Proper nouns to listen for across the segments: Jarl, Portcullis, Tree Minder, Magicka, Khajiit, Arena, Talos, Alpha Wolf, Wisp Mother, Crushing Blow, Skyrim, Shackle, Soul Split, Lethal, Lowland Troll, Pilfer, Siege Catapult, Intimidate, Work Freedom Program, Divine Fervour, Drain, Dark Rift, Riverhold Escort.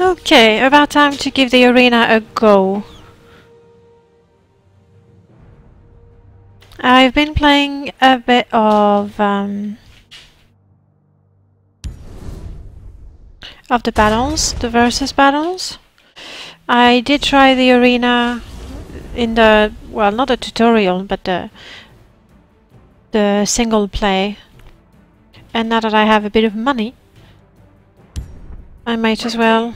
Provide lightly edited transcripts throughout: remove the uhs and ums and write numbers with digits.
Okay, about time to give the arena a go. I've been playing a bit of the battles, the versus battles. I did try the arena in the, well, not the tutorial, but the single play. And now that I have a bit of money, I might as well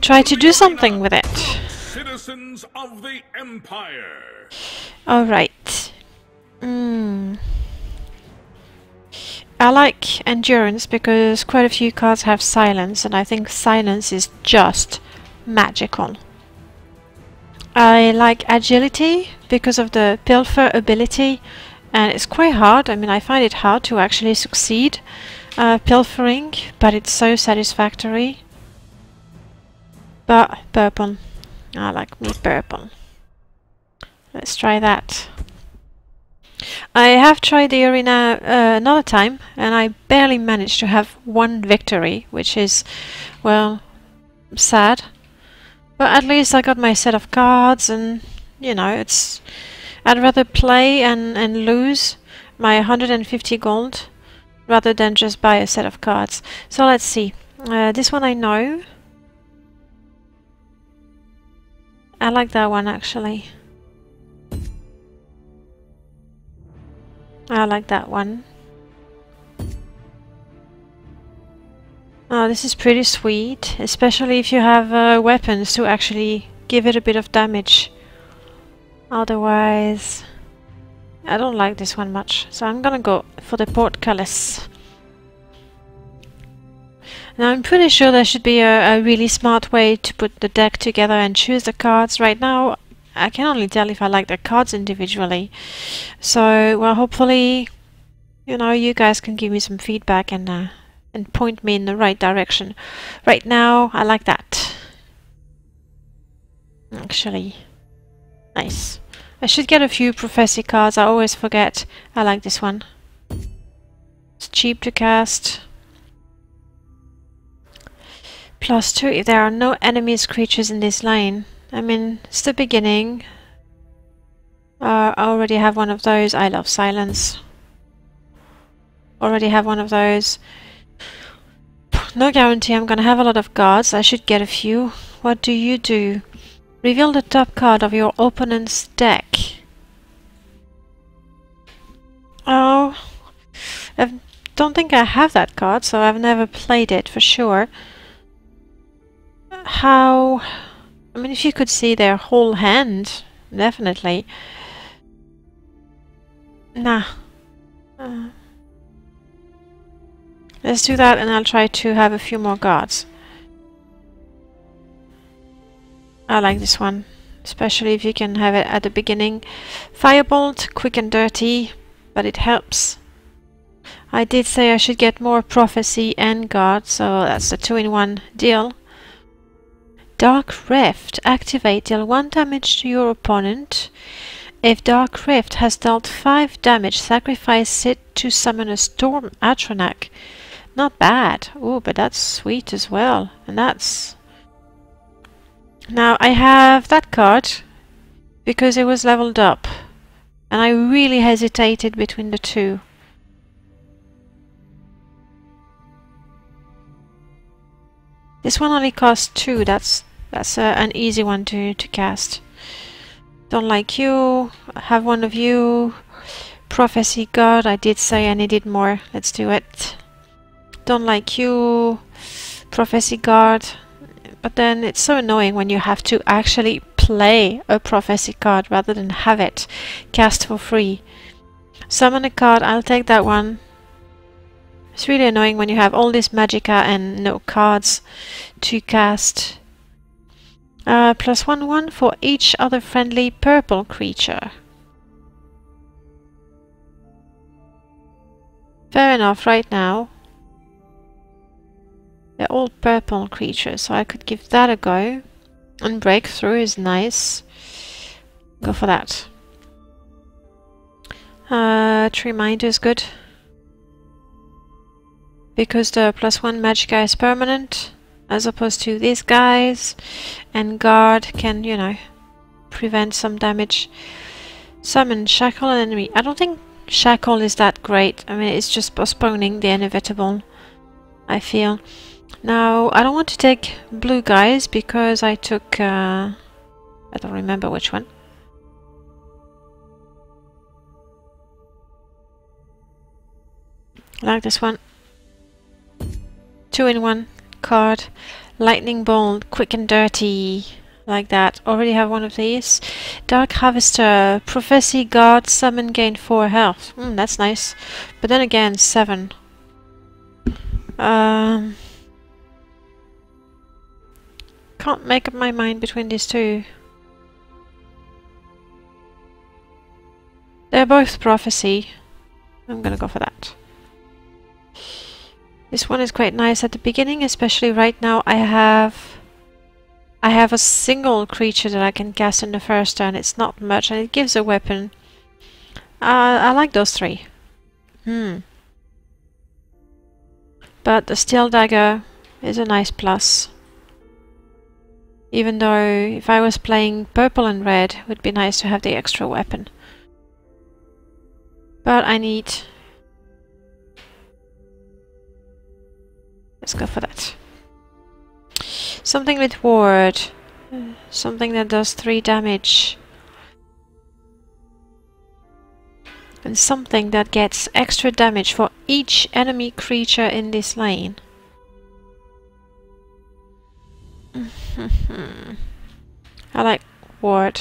try to do something with it. Citizens of the Empire. All right. I like Endurance because quite a few cards have Silence, and I think Silence is just magical. I like Agility because of the Pilfer ability, and it's quite hard. I mean, I find it hard to actually succeed pilfering, but it's so satisfactory. But purple, I like me purple. Let's try that. I have tried the arena another time, and I barely managed to have one victory, which is, well, sad. But at least I got my set of cards, and you know, it's. I'd rather play and lose my 150 gold rather than just buy a set of cards. So let's see. This one I know. I like that one actually. I like that one. Oh, this is pretty sweet, especially if you have weapons to actually give it a bit of damage. Otherwise, I don't like this one much, so I'm gonna go for the Portcullis. Now I'm pretty sure there should be a really smart way to put the deck together and choose the cards. Right now, I can only tell if I like the cards individually. So, well, hopefully, you know, you guys can give me some feedback and point me in the right direction. Right now, I like that. Actually, nice. I should get a few Prophecy cards, I always forget. I like this one. It's cheap to cast. +2 if there are no enemies creatures in this lane. I mean, it's the beginning. I already have one of those. I love Silence. Already have one of those. No guarantee I'm gonna have a lot of cards. I should get a few. What do you do? Reveal the top card of your opponent's deck. Oh, I don't think I have that card, so I've never played it for sure. How? I mean, if you could see their whole hand, definitely. Nah. Let's do that, and I'll try to have a few more guards. I like this one, especially if you can have it at the beginning. Firebolt, quick and dirty, but it helps. I did say I should get more Prophecy and guard, so that's a 2-in-1 deal. Dark Rift. Activate. Deal 1 damage to your opponent. If Dark Rift has dealt 5 damage, sacrifice it to summon a Storm Atronach. Not bad. Oh, but that's sweet as well. And that's... Now, I have that card because it was leveled up. And I really hesitated between the two. This one only costs 2, that's an easy one to cast. Don't like you, have one of you. Prophecy guard, I did say I needed more, let's do it. Don't like you, Prophecy guard. But then it's so annoying when you have to actually play a Prophecy card rather than have it cast for free. Summon a card, I'll take that one. It's really annoying when you have all this Magicka and no cards to cast. +1/1 for each other friendly purple creature. Fair enough, right now. They're all purple creatures, so I could give that a go. And Breakthrough is nice. Go for that. Tree Minder is good. Because the +1 Magicka is permanent, as opposed to these guys, and guard can, you know, prevent some damage. Summon Shackle an enemy. I don't think Shackle is that great. I mean, it's just postponing the inevitable, I feel. Now, I don't want to take blue guys because I took... I don't remember which one. Like this one. 2-in-1 card. Lightning Bolt, quick and dirty. Like that. Already have one of these. Dark Harvester, Prophecy, Guard, Summon, gain 4 health. That's nice. But then again, 7. Can't make up my mind between these two. They're both Prophecy. I'm gonna go for that. This one is quite nice at the beginning, especially right now. I have a single creature that I can cast in the first turn. It's not much, and it gives a weapon. I like those three. But the Steel Dagger is a nice plus. Even though if I was playing purple and red, it would be nice to have the extra weapon. But I need... Let's go for that. Something with Ward. Something that does 3 damage. And something that gets extra damage for each enemy creature in this lane. I like Ward.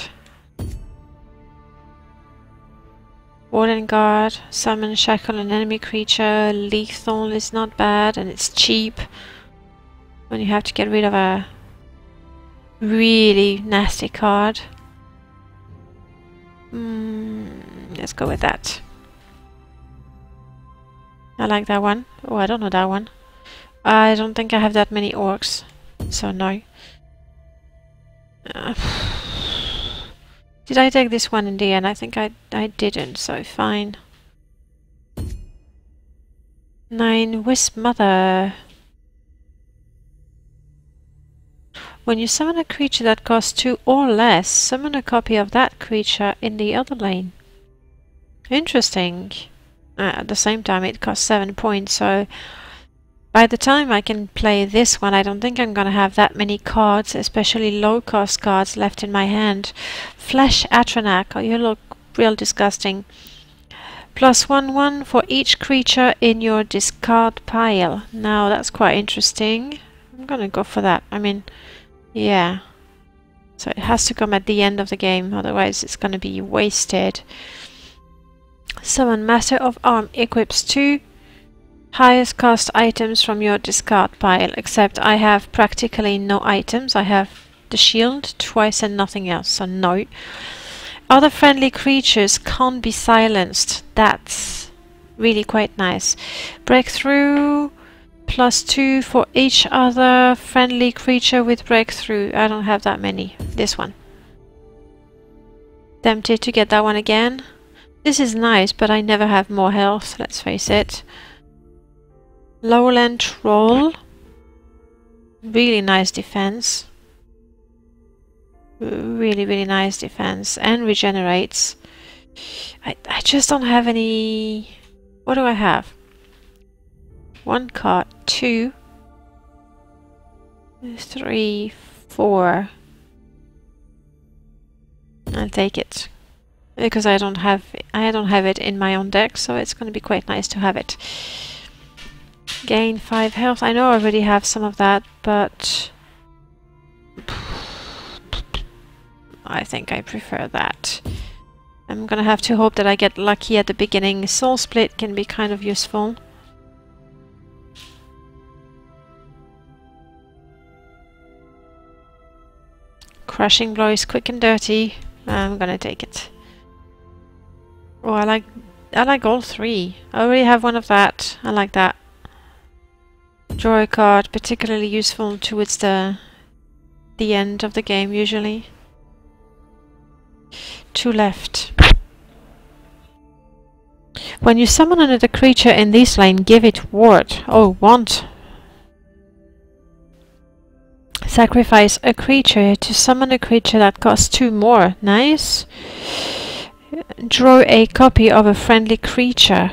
Warden Guard, Summon, Shackle an enemy creature. Lethal is not bad, and it's cheap when you have to get rid of a really nasty card. Let's go with that. I like that one. Oh, I don't know that one. I don't think I have that many orcs, so no. Did I take this one in the end? I think I didn't, so fine. 9 Wisp Mother. When you summon a creature that costs 2 or less, summon a copy of that creature in the other lane. Interesting. At the same time, it costs 7 points, so by the time I can play this one, I don't think I'm gonna have that many cards, especially low-cost cards, left in my hand. Flash Atronach. Oh, you look real disgusting. +1/+1 for each creature in your discard pile. Now, that's quite interesting. I'm gonna go for that. I mean, yeah. So it has to come at the end of the game, otherwise it's gonna be wasted. Summon Master of Arm. Equips 2. Highest cost items from your discard pile, except I have practically no items. I have the shield twice and nothing else, so no. Other friendly creatures can't be silenced. That's really quite nice. Breakthrough, +2 for each other friendly creature with breakthrough. I don't have that many. This one. Tempted to get that one again. This is nice, but I never have more health, let's face it. Lowland Troll. Really nice defense. Really, really nice defense. And regenerates. I just don't have any... What do I have? 1 card. 2, 3, 4. I'll take it. Because I don't have it in my own deck, so it's going to be quite nice to have it. Gain 5 health. I know I already have some of that, but I think I prefer that. I'm gonna have to hope that I get lucky at the beginning. Soul Split can be kind of useful. Crushing Blow is quick and dirty. I'm gonna take it. Oh, I like all 3. I already have one of that. I like that. Draw a card, particularly useful towards the end of the game, usually. 2 left. When you summon another creature in this lane, give it Ward. Oh, want. Sacrifice a creature to summon a creature that costs 2 more. Nice. Draw a copy of a friendly creature.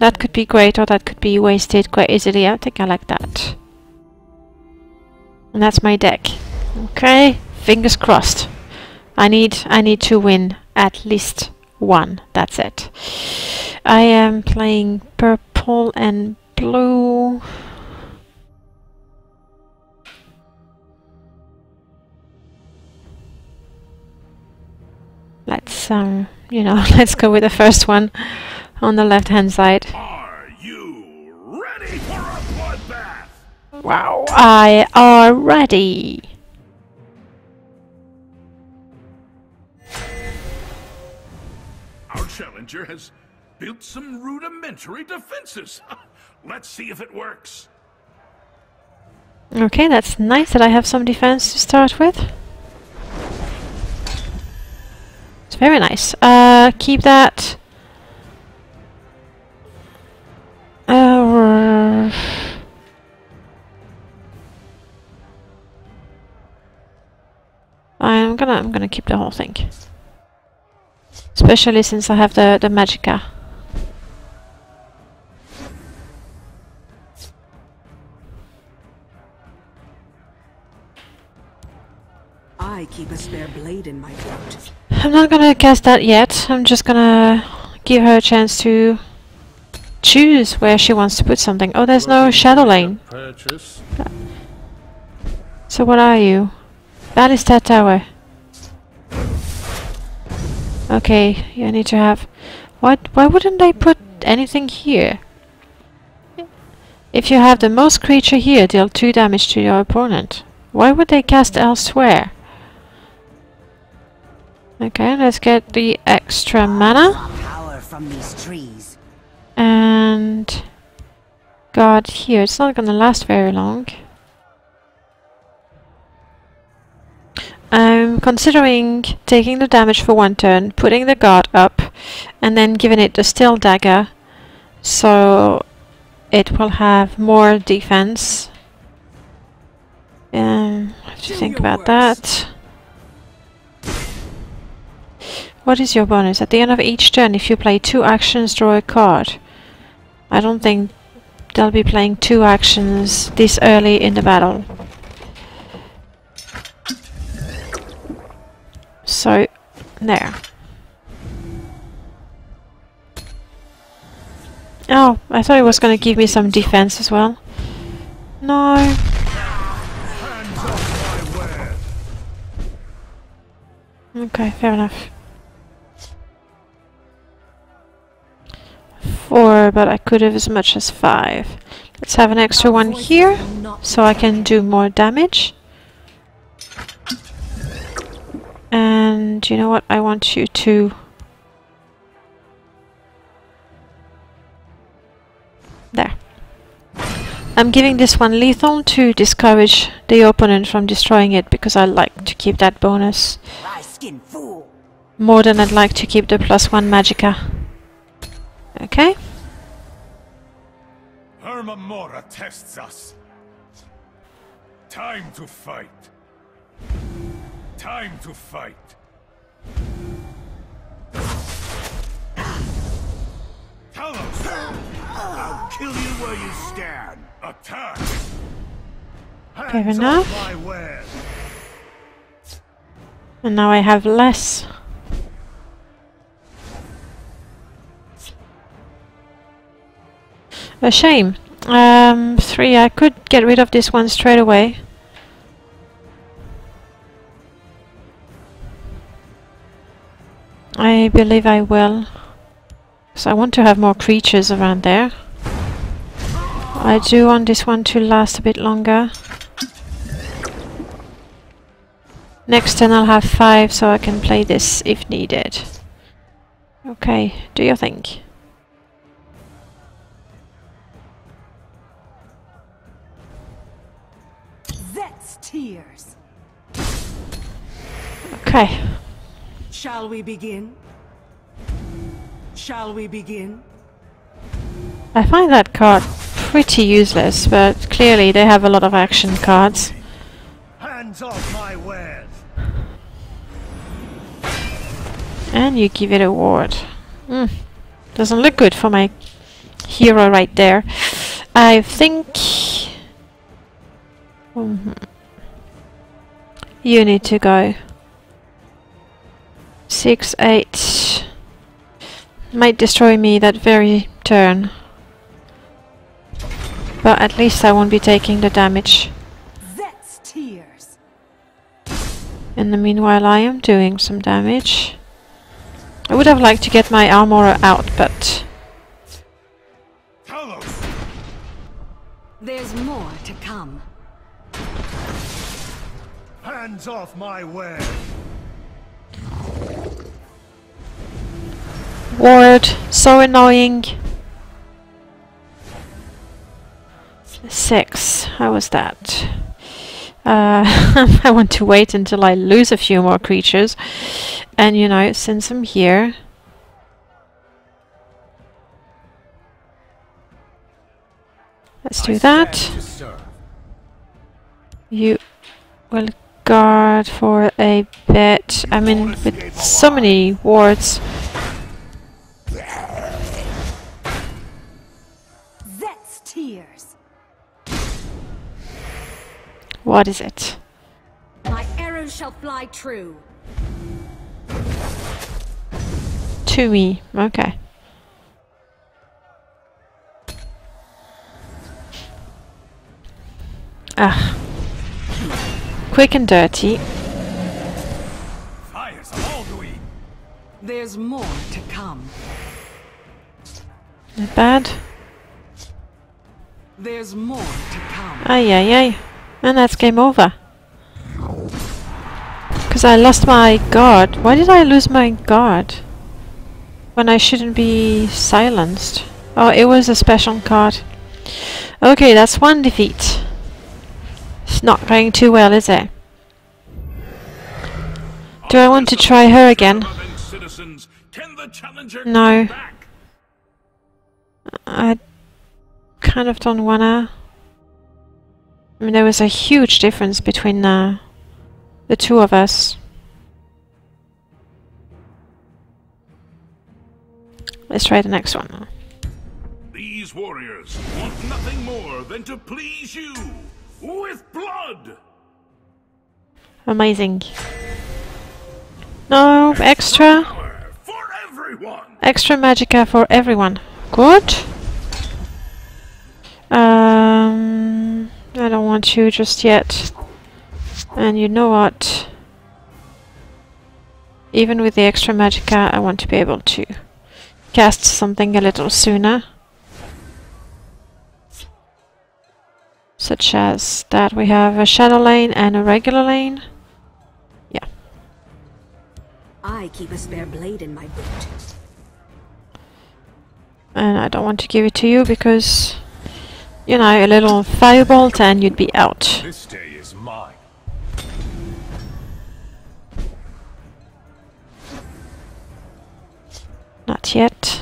That could be great, or that could be wasted quite easily. I think I like that. And that's my deck. Okay, fingers crossed. I need to win at least one. That's it. I am playing purple and blue. Let's let's go with the first one on the left-hand side. Are you ready for a bloodbath? Wow, I are ready. Our challenger has built some rudimentary defenses. Let's see if it works. Okay, that's nice that I have some defense to start with. It's very nice. Keep that. I'm gonna keep the whole thing. Especially since I have the Magicka. I keep a spare blade in my belt. I'm not gonna cast that yet. I'm just gonna give her a chance to choose where she wants to put something. Oh, there's no shadow lane. So what are you? Ballista Tower. Okay, I need to have... What? Why wouldn't they put anything here? If you have the most creature here, deal 2 damage to your opponent. Why would they cast elsewhere? Okay, let's get the extra mana. Power from these trees. And... God, here. It's not gonna last very long. I'm considering taking the damage for 1 turn, putting the guard up, and then giving it the steel dagger, so it will have more defense. I have to think about that. What is your bonus? At the end of each turn, if you play 2 actions, draw a card. I don't think they'll be playing 2 actions this early in the battle. So, there. Oh, I thought it was going to give me some defense as well. No. Okay, fair enough. 4, but I could have as much as 5. Let's have an extra one here, so I can do more damage. And you know what? I want you to... There. I'm giving this one lethal to discourage the opponent from destroying it, because I like to keep that bonus. More than I'd like to keep the +1 Magicka. Okay. Hermamora tests us. Time to fight. Time to fight. Talos! I'll kill you where you stand. Attack! Fair enough. And now I have less. A shame. 3. I could get rid of this one straight away. I believe I will. So I want to have more creatures around there. I do want this one to last a bit longer. Next turn I'll have 5, so I can play this if needed. Okay, do your thing. That's tears. Okay. Shall we begin? Shall we begin? I find that card pretty useless, but clearly they have a lot of action cards. Hands off my wares. And you give it a ward. Doesn't look good for my hero right there. I think you need to go 6-8. Might destroy me that very turn. But at least I won't be taking the damage. That's tears. In the meanwhile I am doing some damage. I would have liked to get my armorer out, but there's more to come. Hands off my way. Ward, so annoying. 6. How was that? I want to wait until I lose a few more creatures, and you know, since I'm here. Let's do that. You will guard for a bit. I mean, with so many wards. That's tears. What is it? My arrows shall fly true. To me, okay. Ah, quick and dirty. Fire's all going. There's more to come. Not bad. There's more to come. Ay ay ay, and that's game over. Because I lost my guard. Why did I lose my guard? When I shouldn't be silenced. Oh, it was a special card. Okay, that's one defeat. It's not going too well, is it? Do I want to try her again? No. I kind of don't wanna. I mean, there was a huge difference between the two of us. Let's try the next one. These warriors want nothing more than to please you. With blood. Amazing. No extra. For everyone. Extra Magicka for everyone. Good. I don't want you just yet. And you know what? Even with the extra Magicka, I want to be able to cast something a little sooner. Such as that we have a shadow lane and a regular lane. Yeah. I keep a spare blade in my boot. And I don't want to give it to you because, you know, a little firebolt and you'd be out. This day is mine. Not yet.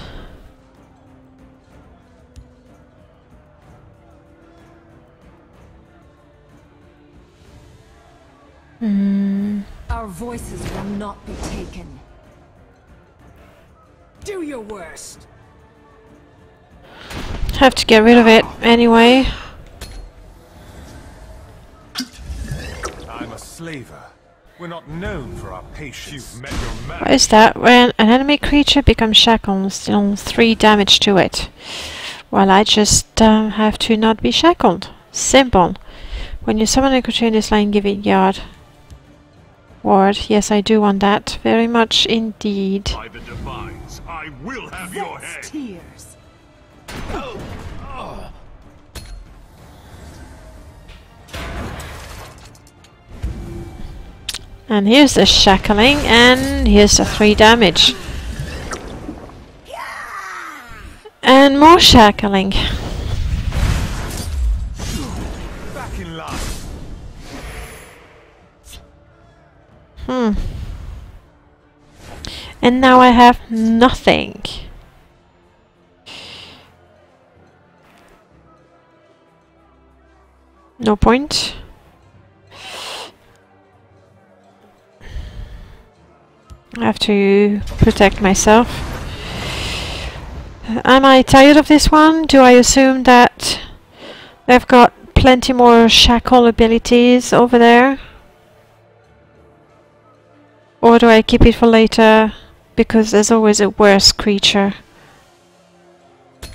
Our voices will not be taken. Do your worst. Have to get rid of it anyway. I'm a slaver. We're not known for our patience. What is that? When an enemy creature becomes shackled, deal 3 damage to it. Well, I just have to not be shackled. Simple. When you summon a creature in this lane, give it guard. Ward, yes, I do want that very much indeed. By the divines, I will have your head. Tears. Oh. Oh. And here's the shackling, and here's the 3 damage. And more shackling. Back in line. And now I have nothing. No point. I have to protect myself. Am I tired of this one? Do I assume that they've got plenty more shackle abilities over there? Or do I keep it for later? Because there's always a worse creature.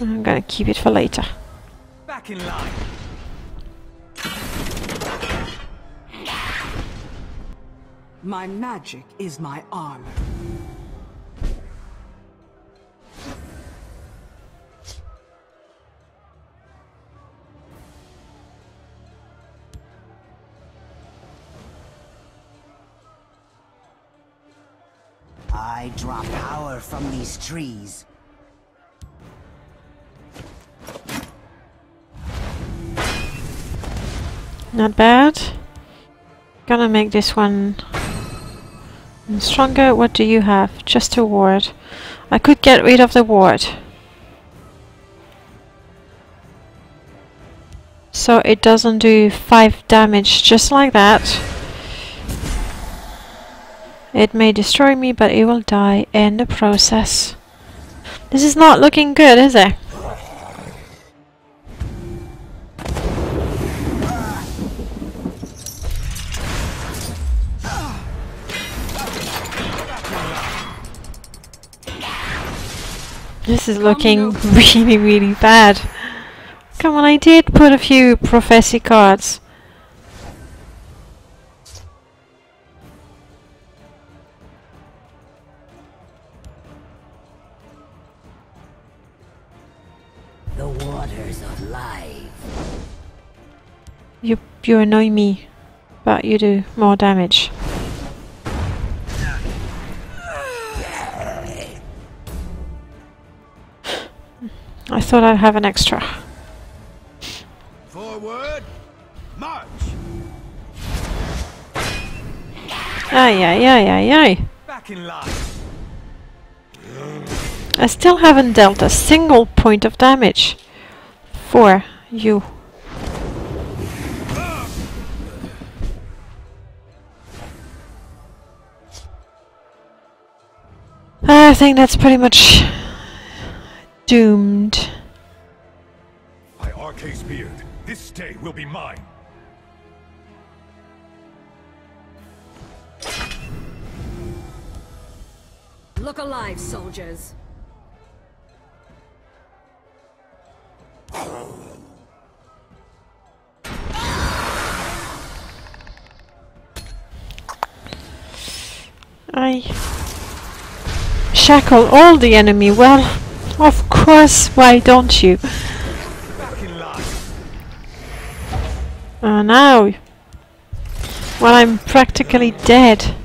I'm gonna keep it for later. Back in line. My magic is my armor. I draw power from these trees. Not bad. Gonna make this one stronger. What do you have? Just a ward. I could get rid of the ward. So it doesn't do 5 damage just like that. It may destroy me, but it will die in the process. This is not looking good, is it? This is looking really, really bad. Come on, I did put a few prophecy cards. The waters of life. You annoy me, but you do more damage. I thought I'd have an extra. Forward, march. Ay, ay, ay, ay, ay. Back in line. I still haven't dealt a single point of damage for you. I think that's pretty much doomed. By Arcade's beard, this stay will be mine. Look alive, soldiers. I shackle all the enemy. Well, of course, why don't you? Oh, now, well, I'm practically dead.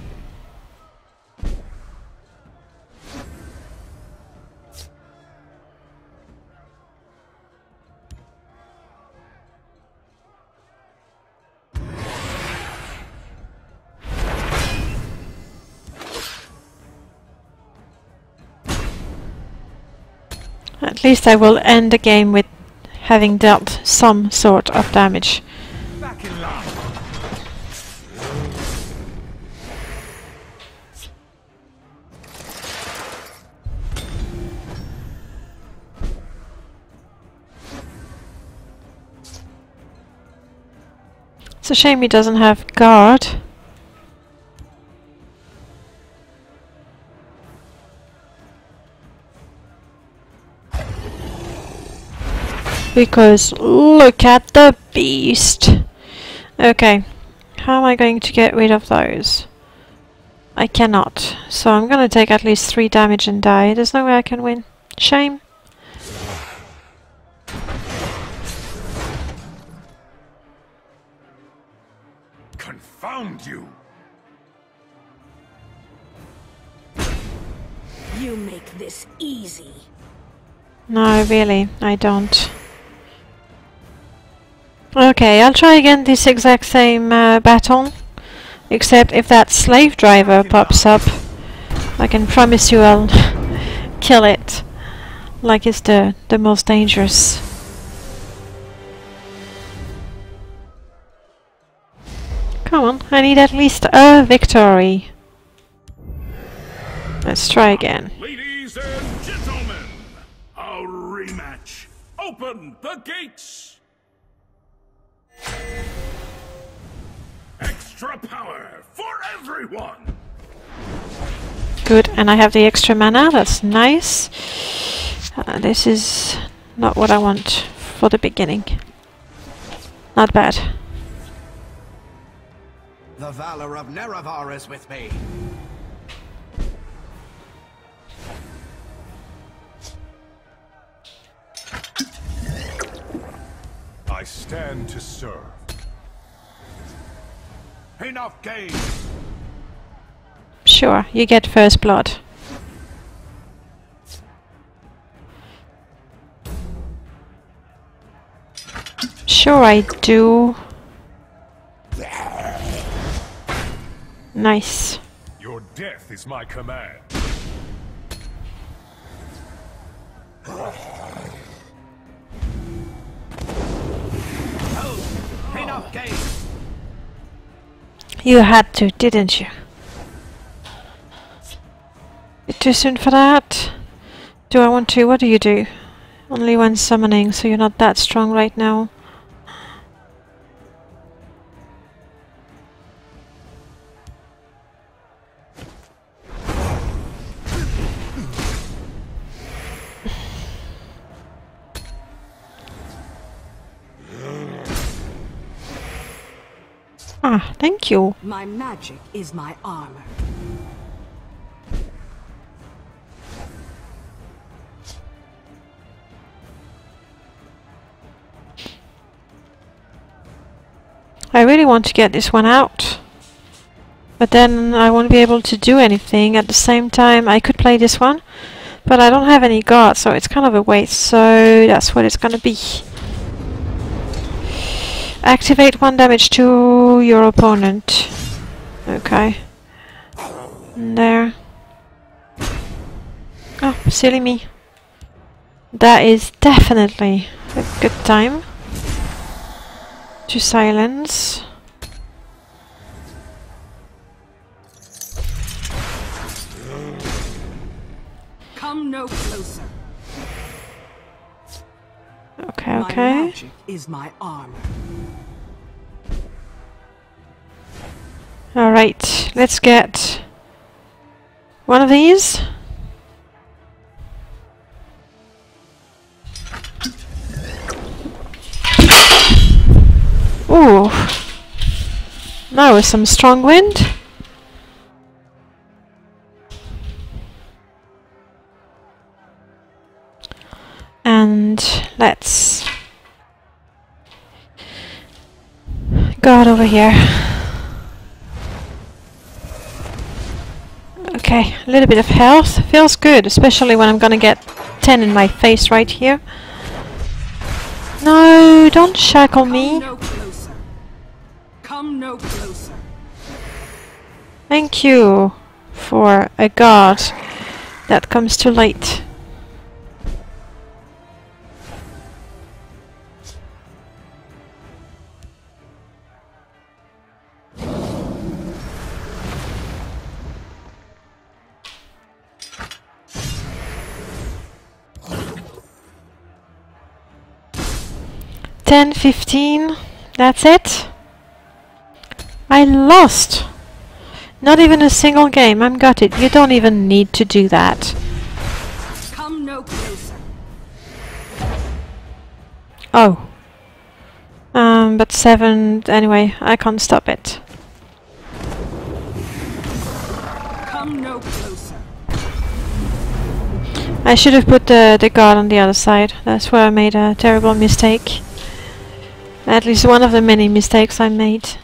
At least I will end the game with having dealt some sort of damage. Back in line. It's a shame he doesn't have guard. Because look at the beast. Okay, how am I going to get rid of those? I cannot. So I'm gonna take at least 3 damage and die. There's no way I can win. Shame. Confound you! You make this easy. No, really, I don't. Okay, I'll try again this exact same battle, except if that slave driver pops up, I can promise you I'll kill it, like it's the most dangerous. Come on, I need at least a victory. Let's try again. Ladies and gentlemen, a rematch. Open the gates. Extra power for everyone. Good, and I have the extra mana. That's nice. This is not what I want for the beginning. Not bad. The valor of Nerevar is with me. I stand to serve. Enough game. Sure, you get first blood. Sure, I do. Nice. Your death is my command. You had to, didn't you? Bit too soon for that. Do I want to? What do you do? Only when summoning, so you're not that strong right now. Ah, thank you. My magic is my armor. I really want to get this one out. But then I won't be able to do anything. At the same time, I could play this one. But I don't have any guards, so it's kind of a waste. So that's what it's gonna be. Activate 1 damage to your opponent. Okay. And there. Oh, silly me. That is definitely a good time to silence. Come no closer. Okay, okay. My magic is my armor. Alright, let's get one of these. Ooh. Now with some strong wind. And let's guard over here. Okay, a little bit of health. Feels good, especially when I'm gonna get 10 in my face right here. No, don't shackle me. Come no closer. Come no closer. Thank you for a guard that comes too late. Ten, 15, that's it. I lost. Not even a single game. I'm got it. You don't even need to do that. Come no closer. Oh. But 7 anyway, I can't stop it. Come no closer. I should have put the guard on the other side. That's where I made a terrible mistake. At least one of the many mistakes I made.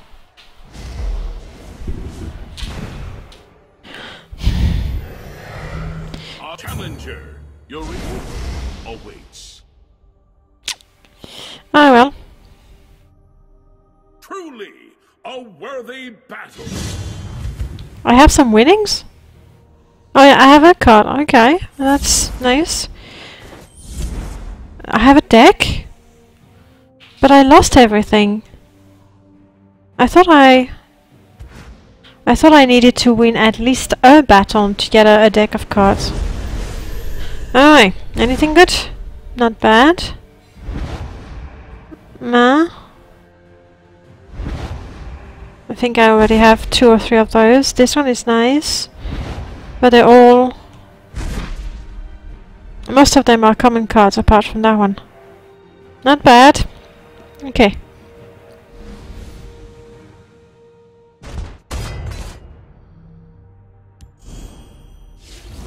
Our challenger, your reward awaits. Oh well. Truly a worthy battle. I have some winnings? Oh yeah, I have a card. Okay, that's nice. I have a deck. But I lost everything. I thought I I thought I needed to win at least a battle to get a deck of cards. Alright, anything good? Not bad. Nah. I think I already have 2 or 3 of those. This one is nice, but they're all... most of them are common cards apart from that one. Not bad. Okay.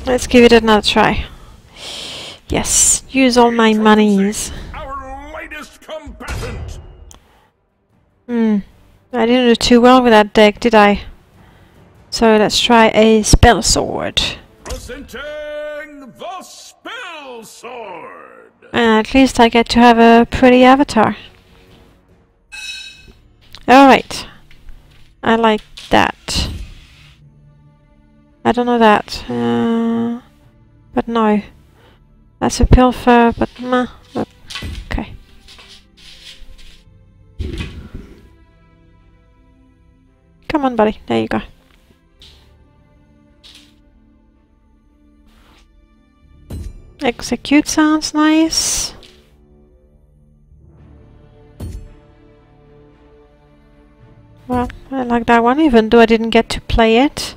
Let's give it another try. Yes, use all my monies. Hmm. I didn't do too well with that deck, did I? So let's try a spell sword. Presenting the spell sword. And at least I get to have a pretty avatar. Alright. I like that. I don't know that. But no. That's a pilfer, but meh. Okay. Come on, buddy. There you go. Execute sounds nice. Well, I like that one, even though I didn't get to play it.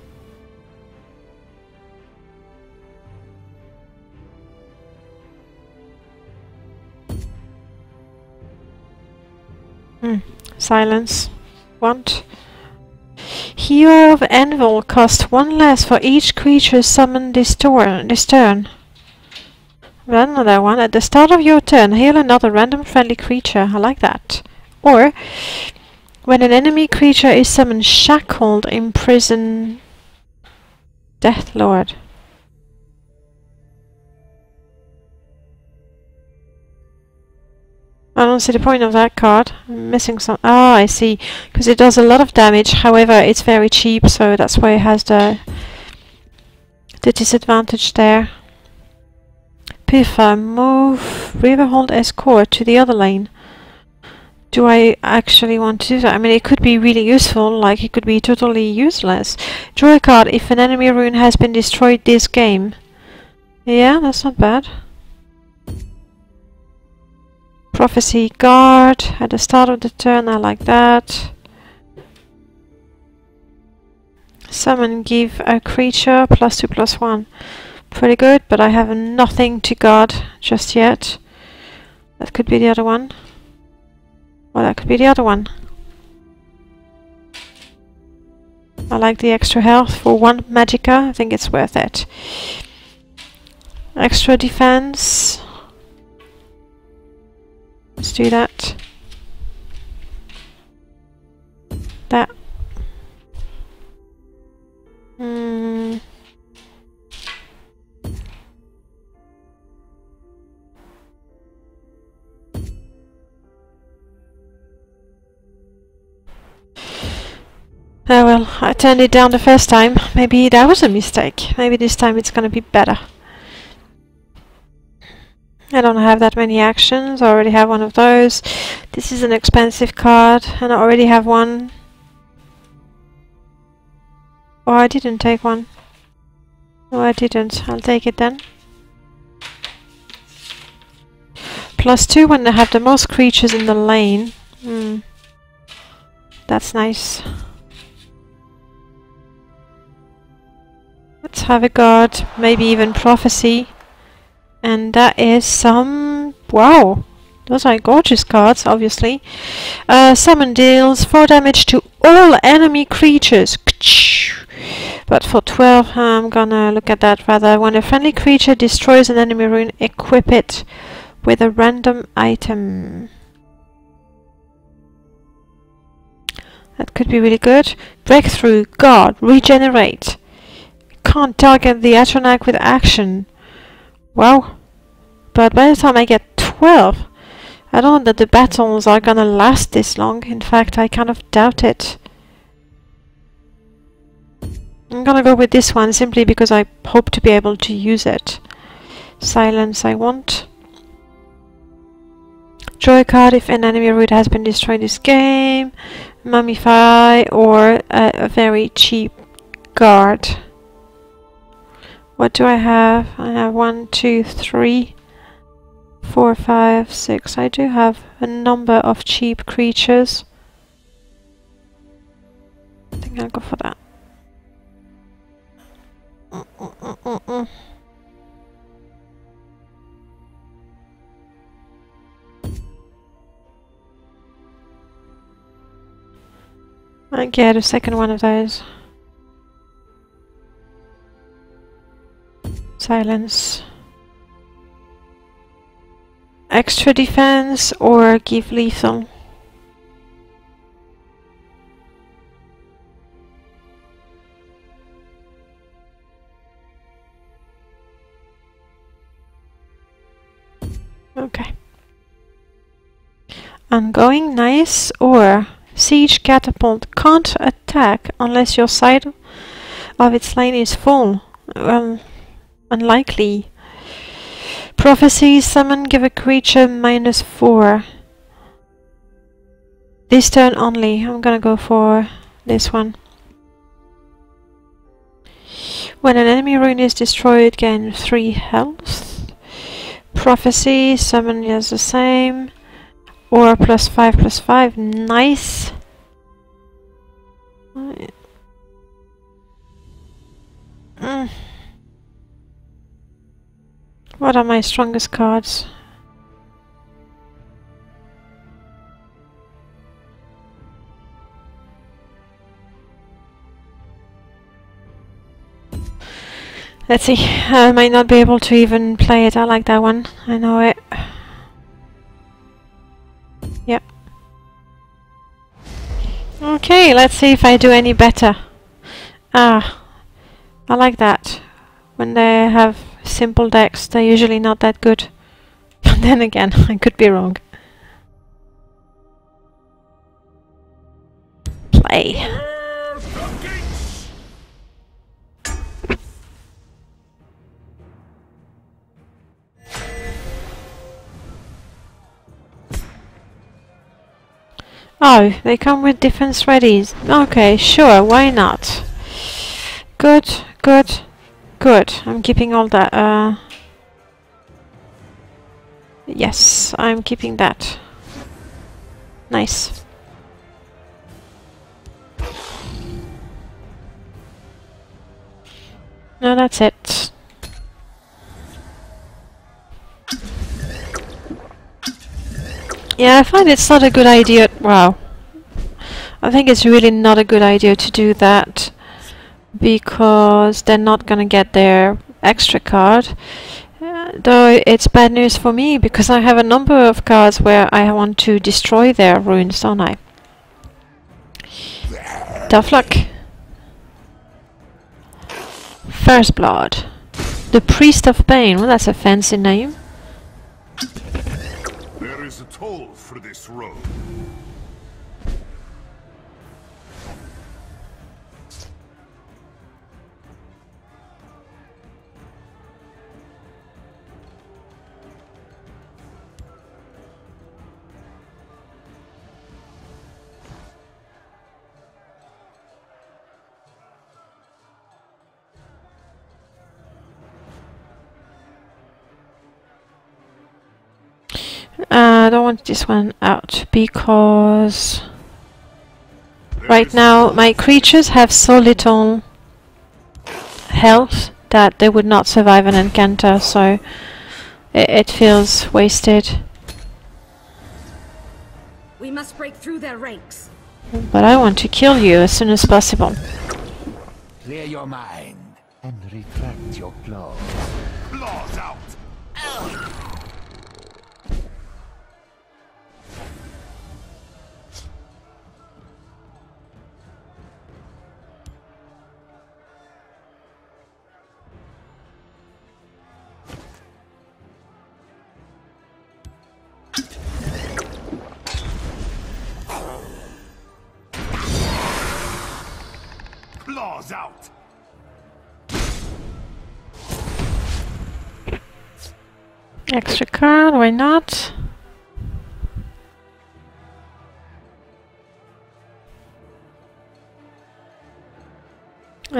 Silence. Want. Hero of Anvil costs 1 less for each creature summoned this turn. Another one. At the start of your turn, heal another random friendly creature. I like that. Or, when an enemy creature is summoned, shackled, imprison, Deathlord. I don't see the point of that card. I'm missing some. Ah, I see. Because it does a lot of damage. However, it's very cheap, so that's why it has the disadvantage there. Pilfer, move Riverhold Escort to the other lane. Do I actually want to do that? I mean, it could be really useful. Like, it could be totally useless. Draw a card if an enemy rune has been destroyed this game. Yeah, that's not bad. Prophecy guard at the start of the turn, I like that. Summon, give a creature +2/+1. Pretty good, but I have nothing to guard just yet. That could be the other one. Well, that could be the other one. I like the extra health for 1 Magicka. I think it's worth it. Extra defense. Let's do that. That. Oh well, I turned it down the first time. Maybe that was a mistake. Maybe this time it's gonna be better. I don't have that many actions. I already have one of those. This is an expensive card, and I already have one. Oh, I didn't take one. No, I didn't. I'll take it then. +2 when they have the most creatures in the lane. That's nice. Let's have a guard, maybe even Prophecy. And that is some... wow! Those are gorgeous cards, obviously. Summon deals 4 damage to all enemy creatures. But for 12, I'm gonna look at that rather. When a friendly creature destroys an enemy rune, equip it with a random item. That could be really good. Breakthrough, guard, regenerate. Can't target the Atronach with action. Wow, but by the time I get 12, I don't know that the battles are gonna last this long. In fact, I kind of doubt it. I'm gonna go with this one simply because I hope to be able to use it. Silence I want. Draw a card if an enemy root has been destroyed this game. Mummify, or a very cheap guard. What do I have? I have 1, 2, 3, 4, 5, 6. I do have a number of cheap creatures. I think I'll go for that. I get a second one of those. Silence. Extra defense or give lethal? Okay. Ongoing, nice, or Siege Catapult. Can't attack unless your side of its lane is full. Unlikely. Prophecy, summon, give a creature -4. This turn only. I'm gonna go for this one. When an enemy rune is destroyed, gain 3 health. Prophecy, summon is the same. Or +5/+5. Nice. What are my strongest cards? Let's see. I might not be able to even play it. I like that one. I know it. Yep. Okay, let's see if I do any better. Ah. I like that. When they have simple decks, they're usually not that good. But then again, I could be wrong. Play. Oh, they come with defense readies. Okay, sure, why not? Good, good. Good, I'm keeping all that, yes, I'm keeping that. Nice. No, that's it. Yeah, I find it's not a good idea. Wow. I think it's really not a good idea to do that, because they're not gonna get their extra card. Though it's bad news for me, because I have a number of cards where I want to destroy their runes, don't I? Tough luck. First Blood. The Priest of Pain. Well, that's a fancy name. There is a toll for this road. I don't want this one out, because right now my creatures have so little health that they would not survive an encounter, so it feels wasted. We must break through their ranks. But I want to kill you as soon as possible. Clear your mind and retract your claws. Claws out. Ow. Out. Extra card, why not?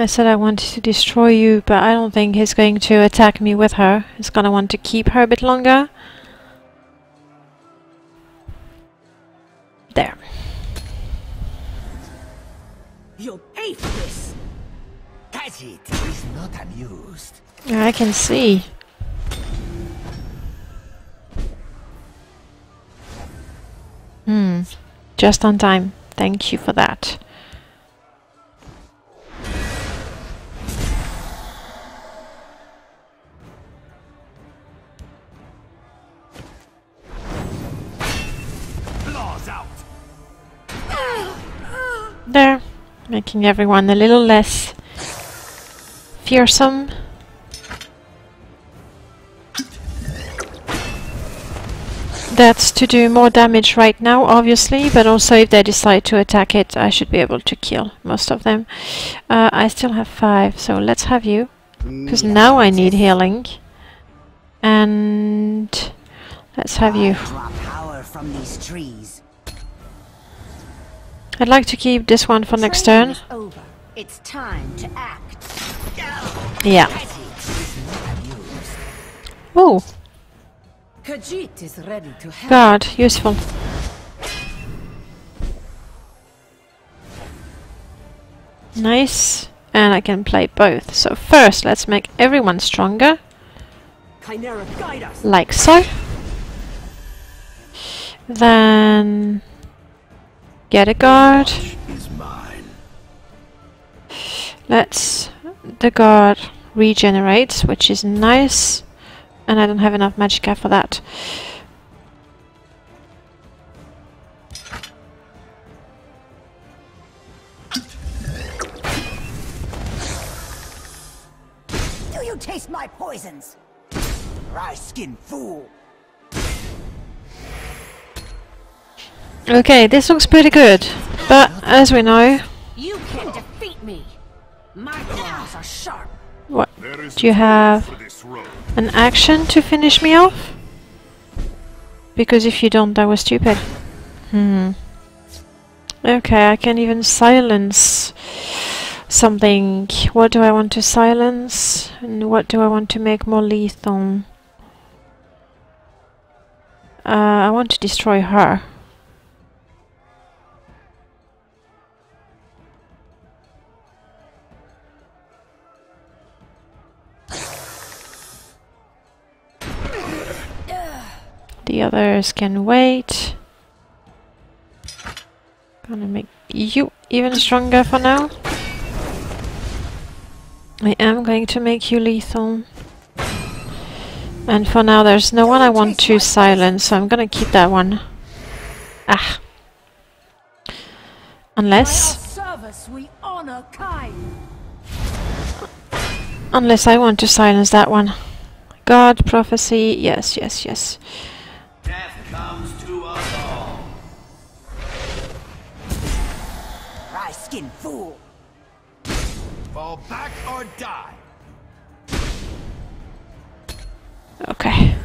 I said I wanted to destroy you, but I don't think he's going to attack me with her. He's gonna want to keep her a bit longer. There. You'll pay for this. Khajiit is not amused. I can see. Hmm. Just on time. Thank you for that. There, making everyone a little less fearsome. That's to do more damage right now, obviously, but also if they decide to attack it, I should be able to kill most of them. I still have 5, so let's have you, because now I need healing. And let's have you. I'd like to keep this one for next turn. It's time to act. Yeah. Ooh. Khajiit is ready to help. God, useful. Nice. And I can play both. So first, let's make everyone stronger. Like so. Then... get a guard. Let's... the guard regenerates, which is nice. And I don't have enough Magicka for that. Do you taste my poisons? Dry skin fool. Okay, this looks pretty good. But as we know, you can defeat me. My claws are sharp. What? Do you have an action to finish me off? Because if you don't, that was stupid. Okay, I can even silence something. What do I want to silence? And what do I want to make more lethal? I want to destroy her. The others can wait. Gonna make you even stronger for now. I am going to make you lethal. And for now there's no one I want to silence, so I'm gonna keep that one. Ah. Unless I want to silence that one. God, prophecy, yes, yes, yes. Death comes to us all. Dry skin fool. Fall back or die. Okay.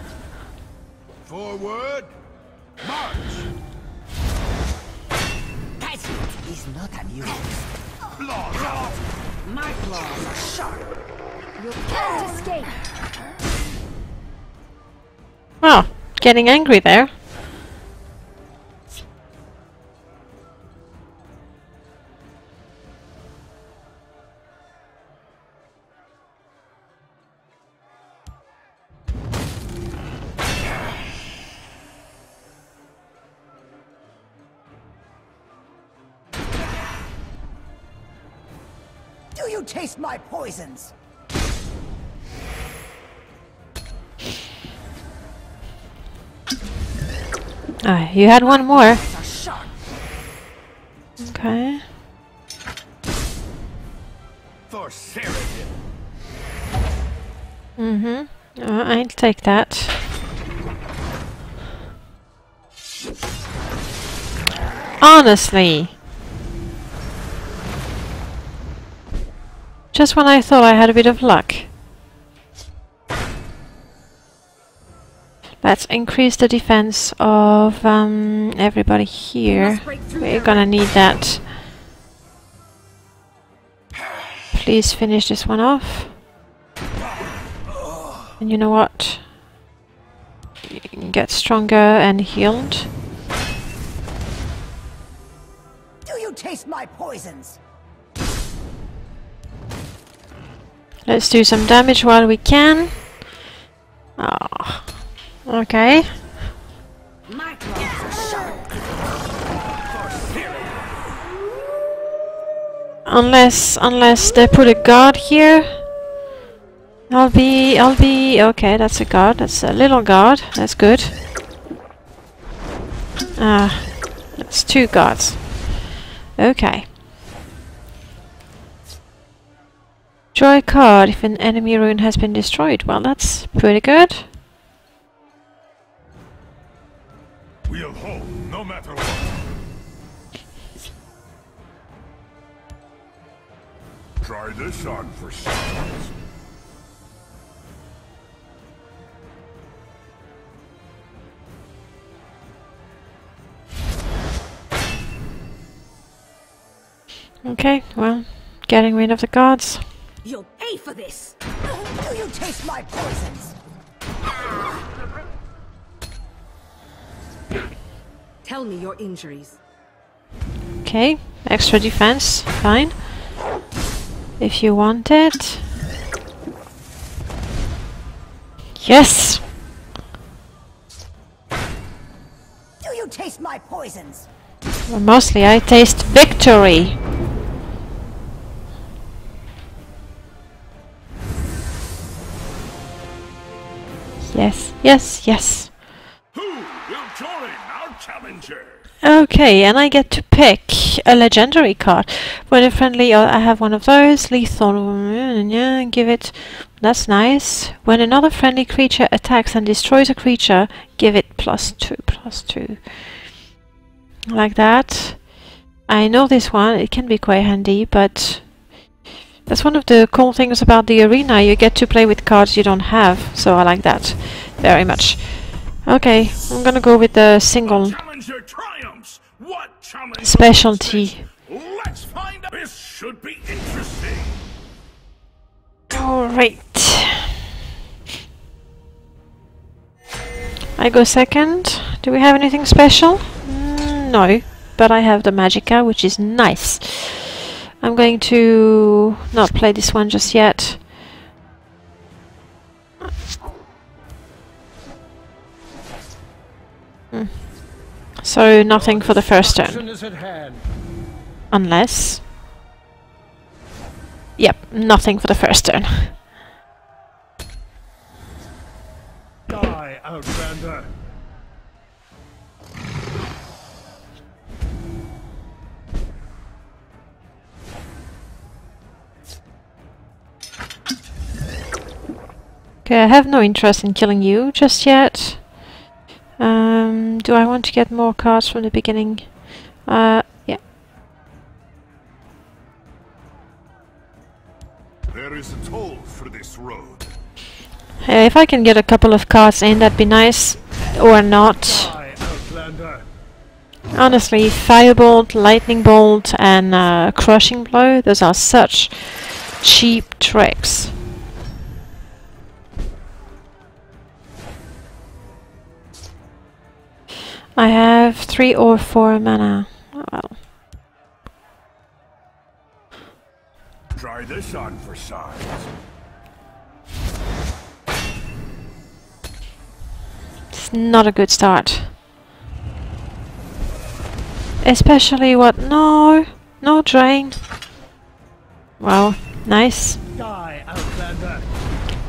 Forward. March. That's it. He's not amused. Claws. My claws are sharp. You can't escape. Oh. Getting angry there. Do you taste my poisons? You had one more. Okay. I'll take that. Honestly. Just when I thought I had a bit of luck. Let's increase the defense of everybody here. We're gonna need that. please finish this one off. And you know what? You can get stronger and healed. Do you taste my poisons? Let's do some damage while we can. Oh, okay. Unless they put a guard here, I'll be okay. That's a guard. That's a little guard. That's good. Ah, that's two guards. Okay. Draw a card if an enemy rune has been destroyed. Well, that's pretty good. We'll hold no matter what. Try this on for size. Okay, well, getting rid of the guards. You'll pay for this. Do you taste my poisons? Tell me your injuries. Okay, extra defense, fine. If you want it. Yes. Do you taste my poisons? Well, mostly I taste victory. Yes, yes, yes. Okay, and I get to pick a legendary card. When a friendly, I have one of those. Lethal, give it. That's nice. When another friendly creature attacks and destroys a creature, give it +2/+2. Like that. I know this one. It can be quite handy, but that's one of the cool things about the arena. You get to play with cards you don't have, so I like that very much. Okay, I'm gonna go with the single specialty. Let's find out. This should be interesting. All right. I go second. Do we have anything special? No, but I have the Magicka, which is nice. I'm going to not play this one just yet. So nothing for the first turn, unless. Yep, nothing for the first turn. Die, Outlander. Okay, I have no interest in killing you just yet. Do I want to get more cards from the beginning? Yeah. There is a toll for this road. If I can get a couple of cards in, that'd be nice. Or not. Die, honestly, Firebolt, Lightning Bolt and Crushing Blow, those are such cheap tricks. I have 3 or 4 mana. Oh, well. Try this on for size. It's not a good start. Especially what? No, no drain. Wow, nice. Die,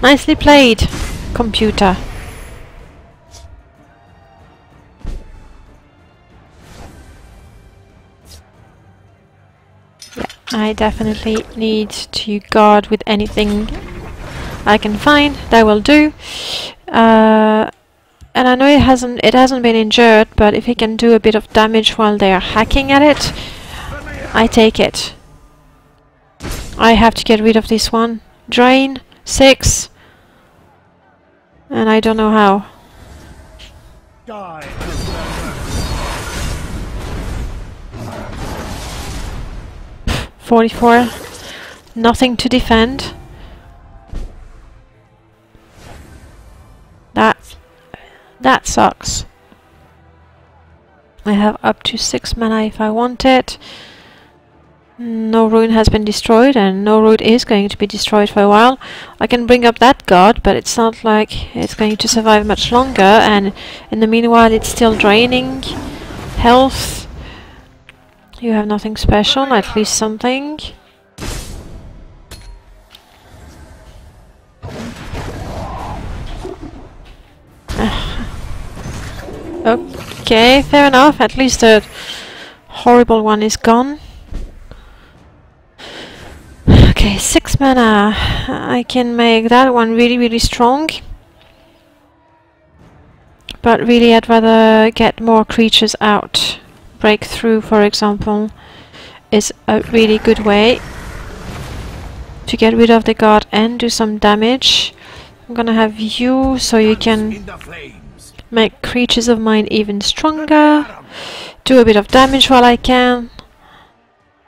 nicely played, computer. I definitely need to guard with anything I can find. That will do. And I know it hasn't been injured, but if he can do a bit of damage while they are hacking at it, I take it. I have to get rid of this one. Drain 6, and I don't know how. Die. Nothing to defend. That sucks. I have up to 6 mana if I want it. No ruin has been destroyed, and no ruin is going to be destroyed for a while. I can bring up that god, but it's not like it's going to survive much longer, and in the meanwhile it's still draining health. You have nothing special, at least something. Okay, fair enough, at least the horrible one is gone. Okay, 6 mana. I can make that one really, really strong. But really, I'd rather get more creatures out. Breakthrough, for example, is a really good way to get rid of the guard and do some damage. I'm gonna have you so you can make creatures of mine even stronger. Do a bit of damage while I can.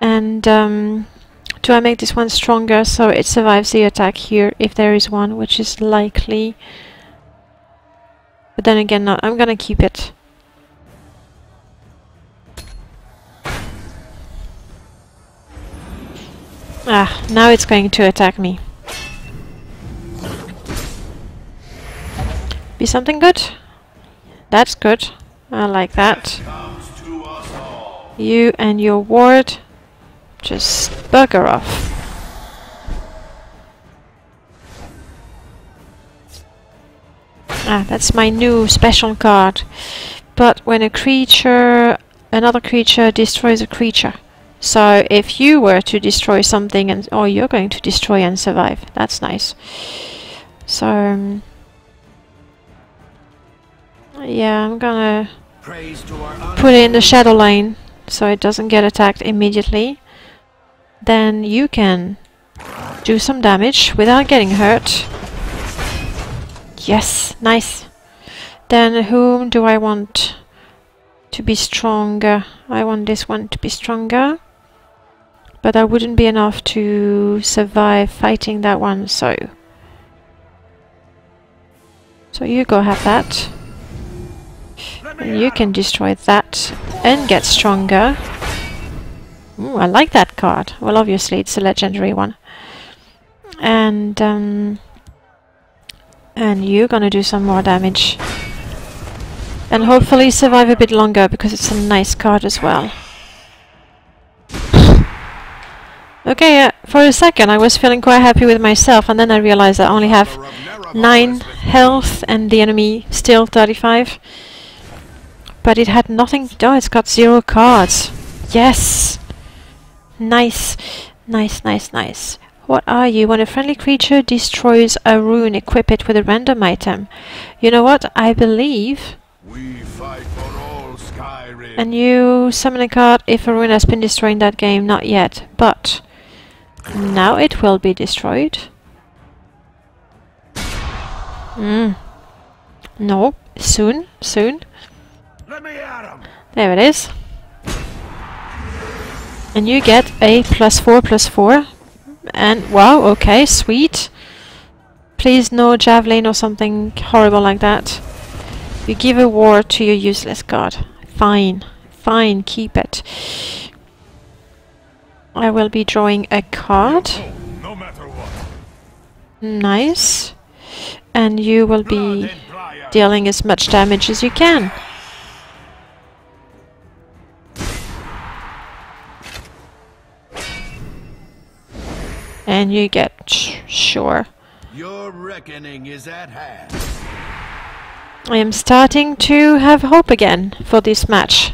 And do I make this one stronger so it survives the attack here, if there is one, which is likely. But then again, no, I'm gonna keep it. Ah, now it's going to attack me. Be something good? That's good. I like that. You and your ward. Just bugger off. Ah, that's my new special card. But when a creature, another creature destroys a creature. So if you were to destroy something, and or you're going to destroy and survive. That's nice. So yeah, I'm gonna put it in the shadow lane so it doesn't get attacked immediately. Then you can do some damage without getting hurt. Yes, nice. Then whom do I want to be stronger? I want this one to be stronger. But that wouldn't be enough to survive fighting that one, so you go have that. And you can destroy that and get stronger. Ooh, I like that card. Well, obviously it's a legendary one. And you're gonna do some more damage. And hopefully survive a bit longer, because it's a nice card as well. Okay, for a second I was feeling quite happy with myself, and then I realized I only have 9 health and the enemy still 35. But it had nothing... Oh, it's got 0 cards. Yes! Nice, nice, nice, nice. What are you? When a friendly creature destroys a rune, equip it with a random item. You know what? I believe... We fight for all Skyrim. And you summon a card if a rune has been destroyed in that game. Not yet, but... now it will be destroyed. No. Soon, soon. Let me at him. There it is. And you get a +4/+4. And wow, okay, sweet. Please no javelin or something horrible like that. You give a ward to your useless god. Fine, fine, keep it. I will be drawing a card. No matter what. Nice. And you will be dealing as much damage as you can. And you get sure. Your reckoning is at hand. I am starting to have hope again for this match.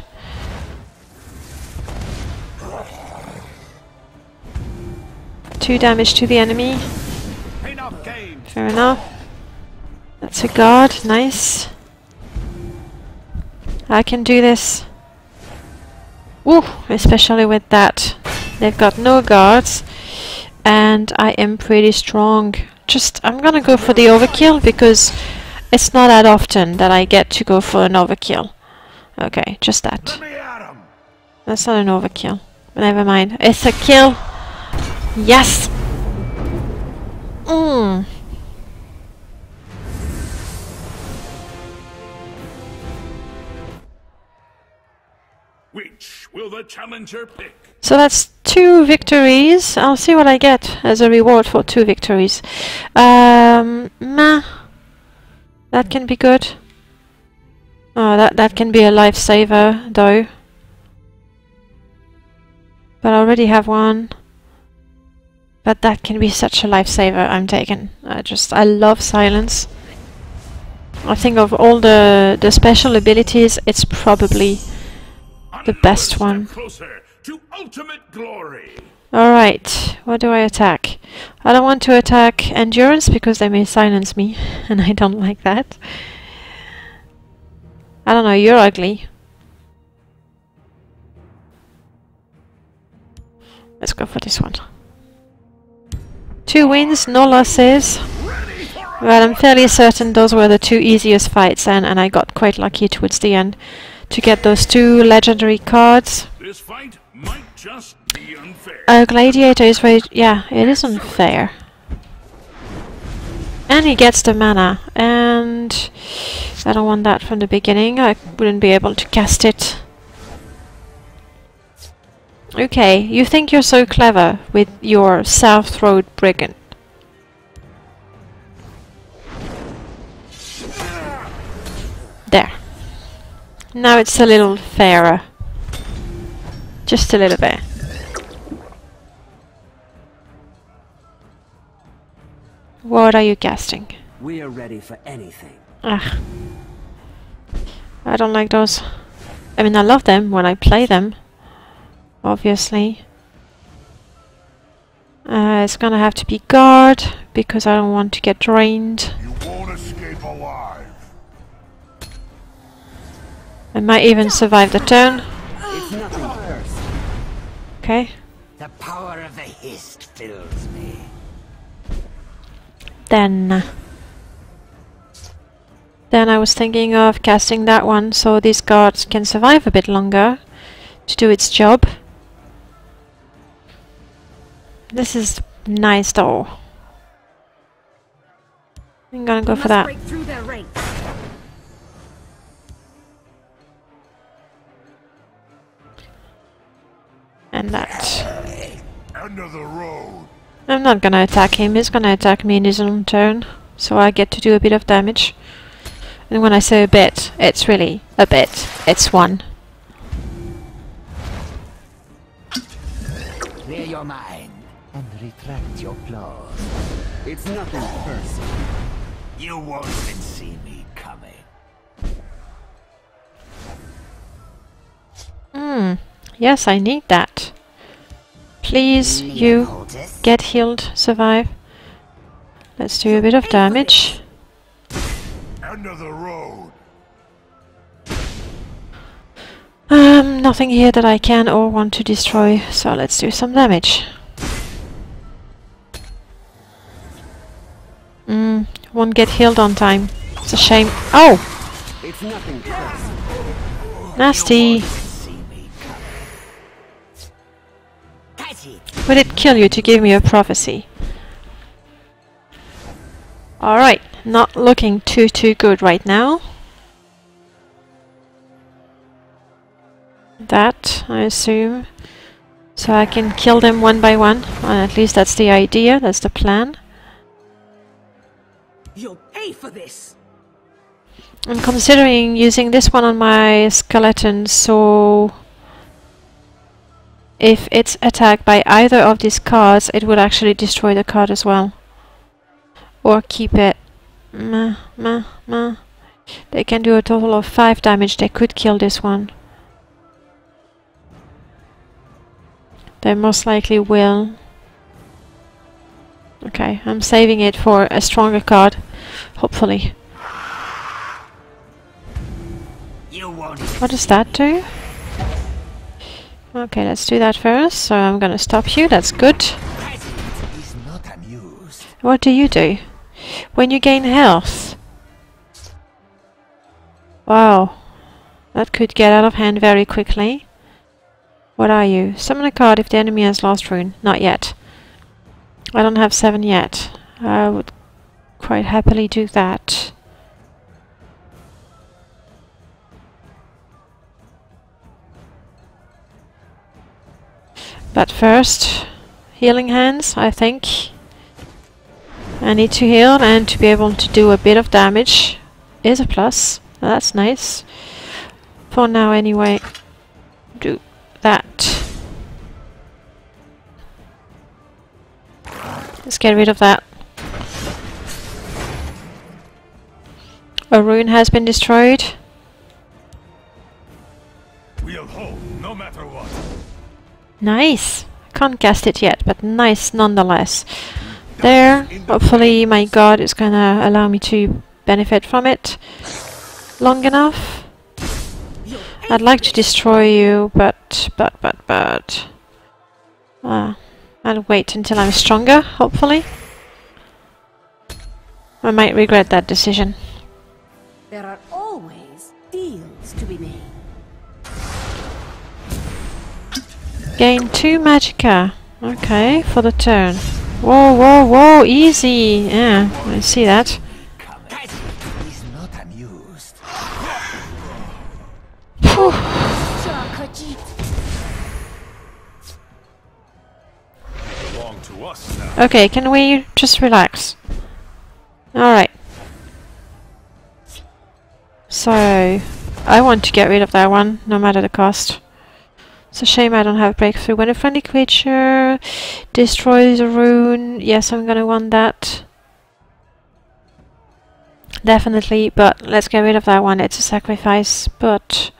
Two damage to the enemy. Fair enough. That's a guard, nice. I can do this. Ooh, especially with that. They've got no guards. And I am pretty strong. I'm gonna go for the overkill, because it's not that often that I get to go for an overkill. Okay, just that. That's not an overkill. Never mind. It's a kill. Yes! Which will the challenger pick? So that's 2 victories. I'll see what I get as a reward for 2 victories. That can be good. Oh, that can be a lifesaver though. But I already have one. But that can be such a lifesaver. I'm taken. I love Silence. I think of all the special abilities, it's probably the best one. Alright, what do I attack? I don't want to attack Endurance because they may silence me and I don't like that. I don't know, you're ugly. Let's go for this one. 2 wins, no losses. Well, I'm fairly certain those were the 2 easiest fights, and I got quite lucky towards the end to get those 2 legendary cards. This fight might just be unfair. A gladiator is very... yeah, it is unfair. And he gets the mana, and I don't want that from the beginning. I wouldn't be able to cast it. Okay, you think you're so clever with your South Road Brigand. There. Now it's a little fairer. Just a little bit. What are you casting? We are ready for anything. Ah. I don't like those. I mean, I love them when I play them. Obviously. It's gonna have to be guard, because I don't want to get drained. You won't escape alive. I might even survive the turn. It's nothing worse. Okay. The power of the hist fills me. Then I was thinking of casting that one so these guards can survive a bit longer to do its job. This is nice though. I'm gonna go for that. And that. End of the road. I'm not gonna attack him, he's gonna attack me in his own turn. So I get to do a bit of damage. And when I say a bit, it's really a bit. It's 1. Clear your mind and retract your claws. It's nothing personal. You won't even see me coming. Yes, I need that. Please, you get healed, survive. Let's do a bit of damage. End of the road. Nothing here that I can or want to destroy, so let's do some damage. Won't get healed on time. It's a shame. Oh! It's nothing personal. Nasty. Would it kill you to give me a prophecy? Alright, not looking too good right now. That, I assume. So I can kill them one by one. Well, at least that's the idea, that's the plan. You'll pay for this. I'm considering using this one on my skeleton, so... if it's attacked by either of these cards, it would actually destroy the card as well. Or keep it. They can do a total of 5 damage, they could kill this one. They most likely will. Okay, I'm saving it for a stronger card, hopefully. What does that do? Okay, let's do that first. So I'm gonna stop you, that's good. What do you do? When you gain health. Wow. That could get out of hand very quickly. What are you? Summon a card if the enemy has lost rune. Not yet. I don't have 7 yet. I would quite happily do that. But first, healing hands, I think. I need to heal, and to be able to do a bit of damage is a plus. That's nice. For now anyway, do that. Let's get rid of that. A ruin has been destroyed. We'll hold no matter what. Nice. Can't cast it yet, but nice nonetheless. There. Hopefully my god is gonna allow me to benefit from it long enough. I'd like to destroy you, but... I'll wait until I'm stronger, hopefully. I might regret that decision. There are always deals to be made. Gain 2 Magicka. Okay, for the turn. Whoa, whoa, whoa, easy! Yeah, I see that. Whew. Okay, can we just relax? Alright. So, I want to get rid of that one, no matter the cost. It's a shame I don't have Breakthrough. When a friendly creature destroys a rune, yes, I'm gonna want that. Definitely, but let's get rid of that one. It's a sacrifice, but...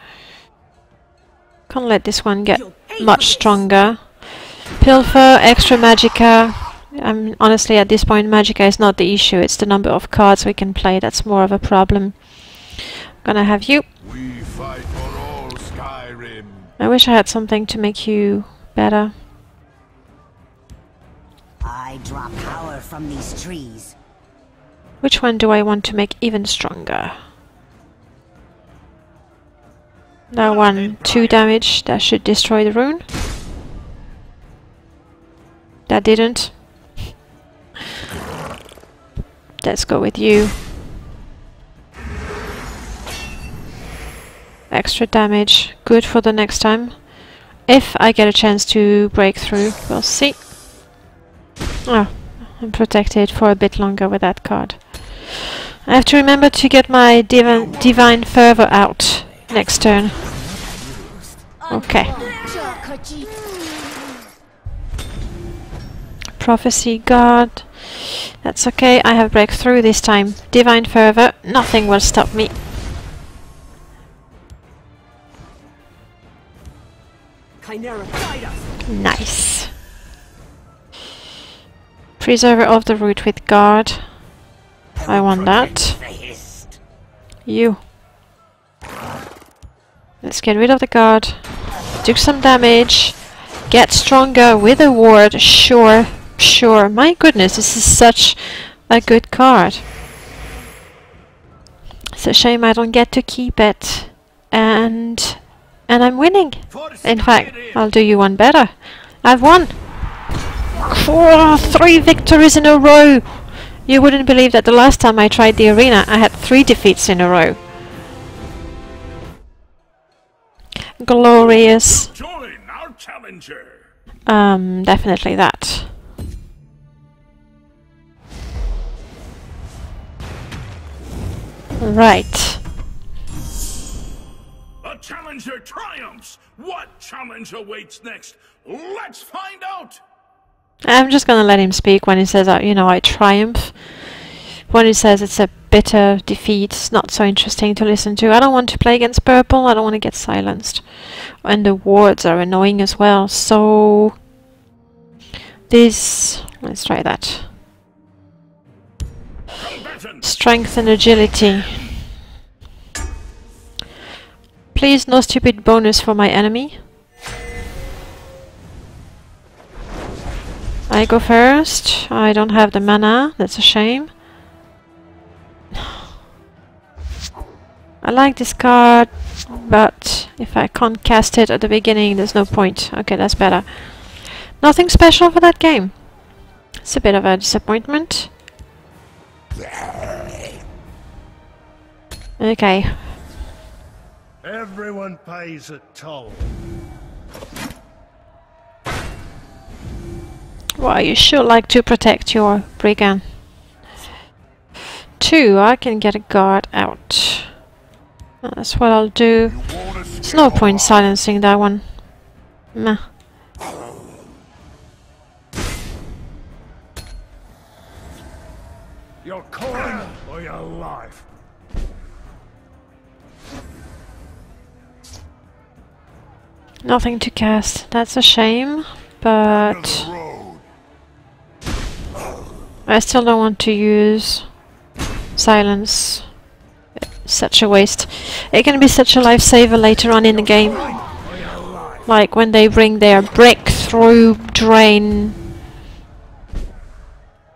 Can't let this one get much stronger. Pilfer, extra Magicka. Honestly, at this point, Magicka is not the issue. It's the number of cards we can play that's more of a problem. I'm gonna have you. We fight for all Skyrim. I wish I had something to make you better. I draw power from these trees. Which one do I want to make even stronger? That one, 2 damage, that should destroy the rune. That didn't. Let's go with you. Extra damage, good for the next time. If I get a chance to break through, we'll see. Oh, I'm protected for a bit longer with that card. I have to remember to get my Divine Fervour out. Next turn. Okay. Prophecy guard. That's okay, I have Breakthrough this time. Divine Fervour, nothing will stop me. Nice. Preserver of the root with guard. I want that. You. Let's get rid of the guard. Took some damage. Get stronger with a ward. Sure, sure. My goodness, this is such a good card. It's a shame I don't get to keep it. And I'm winning. In fact, I'll do you one better. I've won. 4, 3 victories in a row. You wouldn't believe that the last time I tried the arena, I had 3 defeats in a row. Glorious. Join our challenger. Definitely that. Right. A challenger triumphs. What challenge awaits next? Let's find out. I'm just gonna let him speak when he says, you know, I triumph. When he says it's a bitter defeat, it's not so interesting to listen to. I don't want to play against purple, I don't want to get silenced. And the wards are annoying as well, so... Let's try that. Strength and agility. Please, no stupid bonus for my enemy. I go first. I don't have the mana, that's a shame. I like this card, but if I can't cast it at the beginning, there's no point. Okay, that's better. Nothing special for that game. It's a bit of a disappointment. Okay. Everyone pays a toll. Well, you should like to protect your brigand. Two, I can get a guard out. That's what I'll do. There's no point silencing that one. Meh. Your coin or your life. Nothing to cast. That's a shame, but I still don't want to use Silence. It's such a waste. It can be such a lifesaver later on in the game. Like when they bring their Breakthrough, Drain.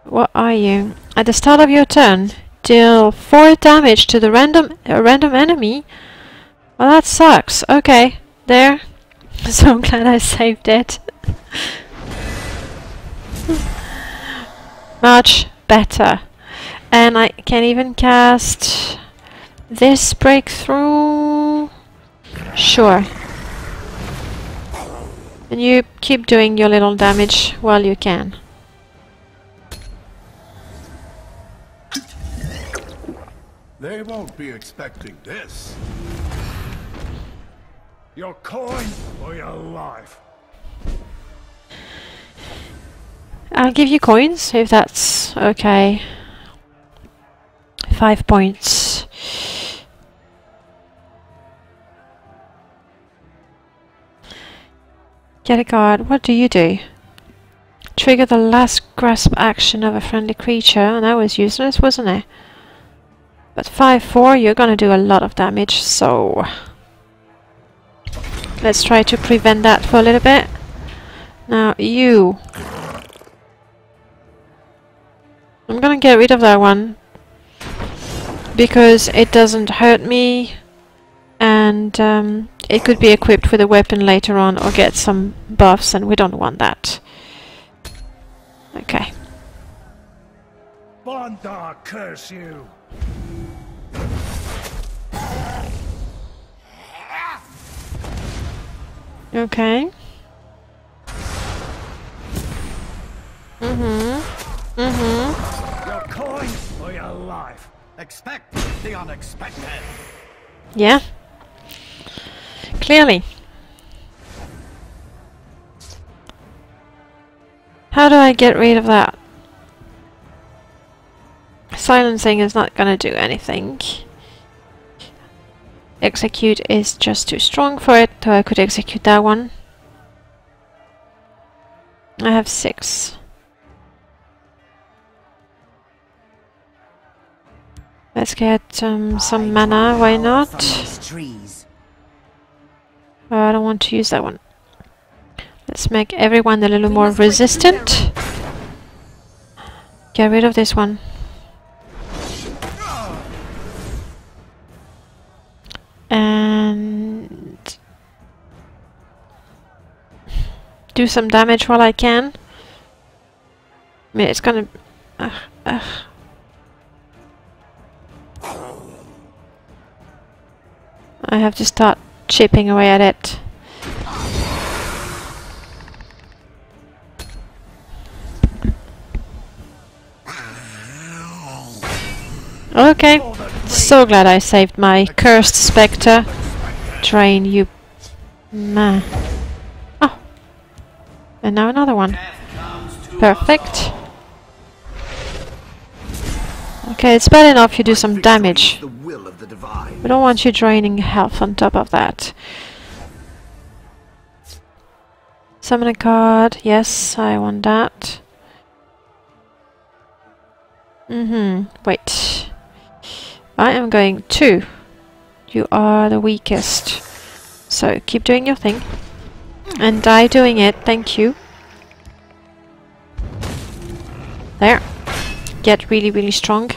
What are you? At the start of your turn, deal 4 damage to the random enemy. Well, that sucks. Okay, there. So I'm glad I saved it. Much better. And I can even cast this Breakthrough. Sure. And you keep doing your little damage while you can. They won't be expecting this. Your coin or your life. I'll give you coins if that's okay. 5 points. Get a guard. What do you do? Trigger the last grasp action of a friendly creature, and that was useless, wasn't it? But 5-4, you're gonna do a lot of damage, so let's try to prevent that for a little bit. Now you. I'm gonna get rid of that one because it doesn't hurt me, and it could be equipped with a weapon later on or get some buffs, and we don't want that. Okay. Bondar, curse you! Okay. Your coin or your life. Expect the unexpected. Yeah. Clearly. How do I get rid of that? Silencing is not gonna do anything. Execute is just too strong for it, so I could execute that one. I have 6. Let's get some mana, why not? Oh, I don't want to use that one. Let's make everyone a little more resistant. Get rid of this one. And do some damage while I can. I mean, it's gonna... I have to start chipping away at it. Okay, so glad I saved my cursed spectre. Drain, you man. Oh, and now another one. Perfect. Okay, it's bad enough you do some damage. We don't want you draining health on top of that. Summon a card. Yes, I want that. Wait. I am going to. You are the weakest. So keep doing your thing. And die doing it, thank you. There. Get really, really strong.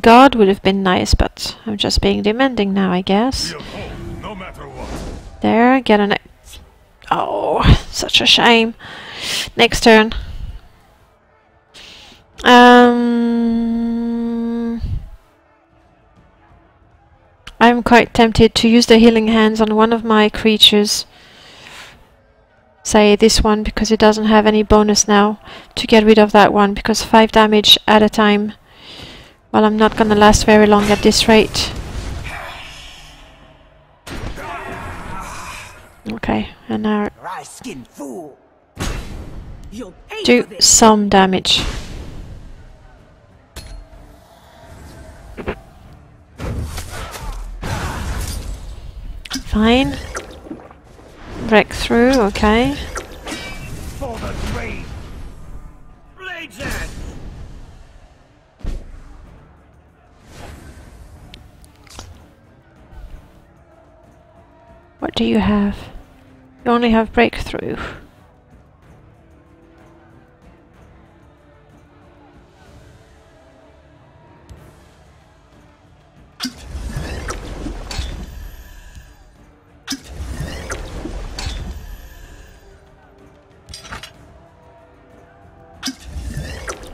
Guard would have been nice, but I'm just being demanding now, I guess. No matter what. There, get an... Oh, such a shame. Next turn. I'm quite tempted to use the healing hands on one of my creatures, say this one because it doesn't have any bonus now, to get rid of that one, because 5 damage at a time, well, I'm not gonna last very long at this rate. Okay, and now do some damage. Fine. Breakthrough, okay. For the drain. Blades in. What do you have? You only have breakthrough.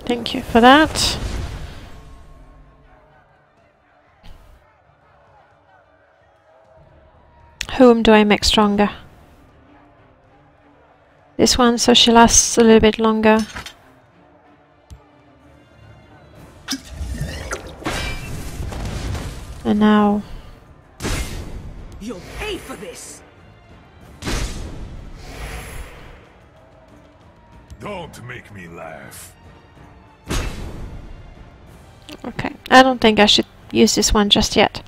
Thank you for that. Whom do I make stronger? This one, so she lasts a little bit longer. And now you'll pay for this. Don't make me laugh. Okay, I don't think I should use this one just yet.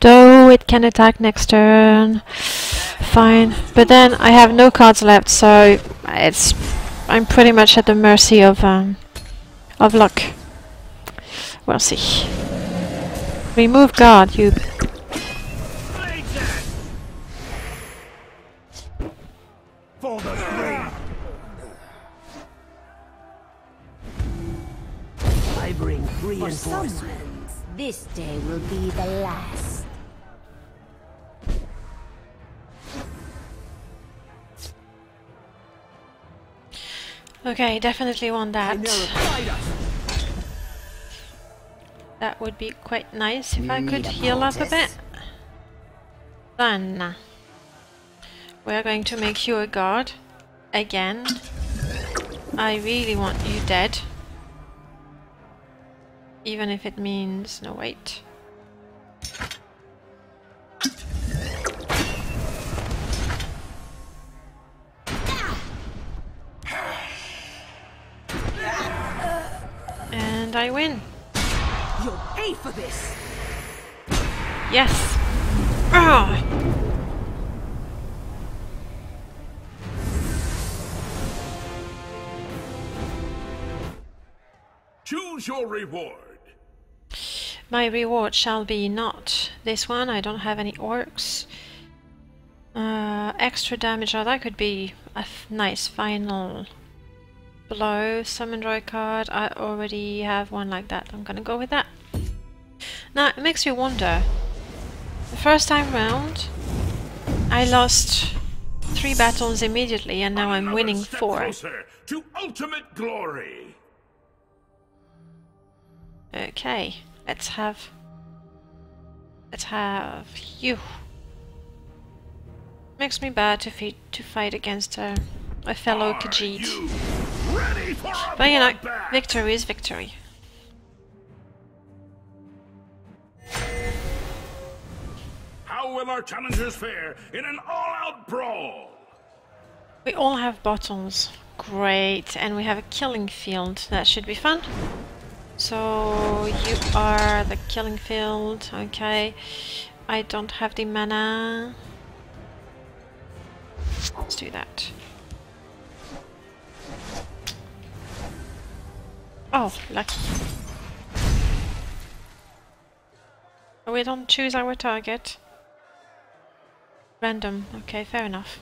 Though it can attack next turn. Fine. But then I have no cards left, so it's I'm pretty much at the mercy of luck. We'll see. Remove guard, you. This day will be the last. Okay, definitely want that. That would be quite nice if I could heal up a bit. Then we're going to make you a guard again. I really want you dead. Even if it means no wait. And I win. You'll pay for this. Yes. Ugh. Choose your reward. My reward shall be not this one. I don't have any orcs. Extra damage, or that could be a nice final blow. Summon draw card. I already have one like that. I'm gonna go with that. Now, it makes you wonder. The first time round, I lost 3 battles immediately, and now I'm winning 4. Another step closer to ultimate glory. Okay. Let's have you. Makes me bad to fight against a fellow Khajiit. But you know, victory is victory. How will our challengers fare in an all-out brawl? We all have bottles. Great, and we have a killing field. That should be fun. So, you are the killing field, okay. I don't have the mana. Let's do that. Oh, lucky. Oh, we don't choose our target. Random, okay, fair enough.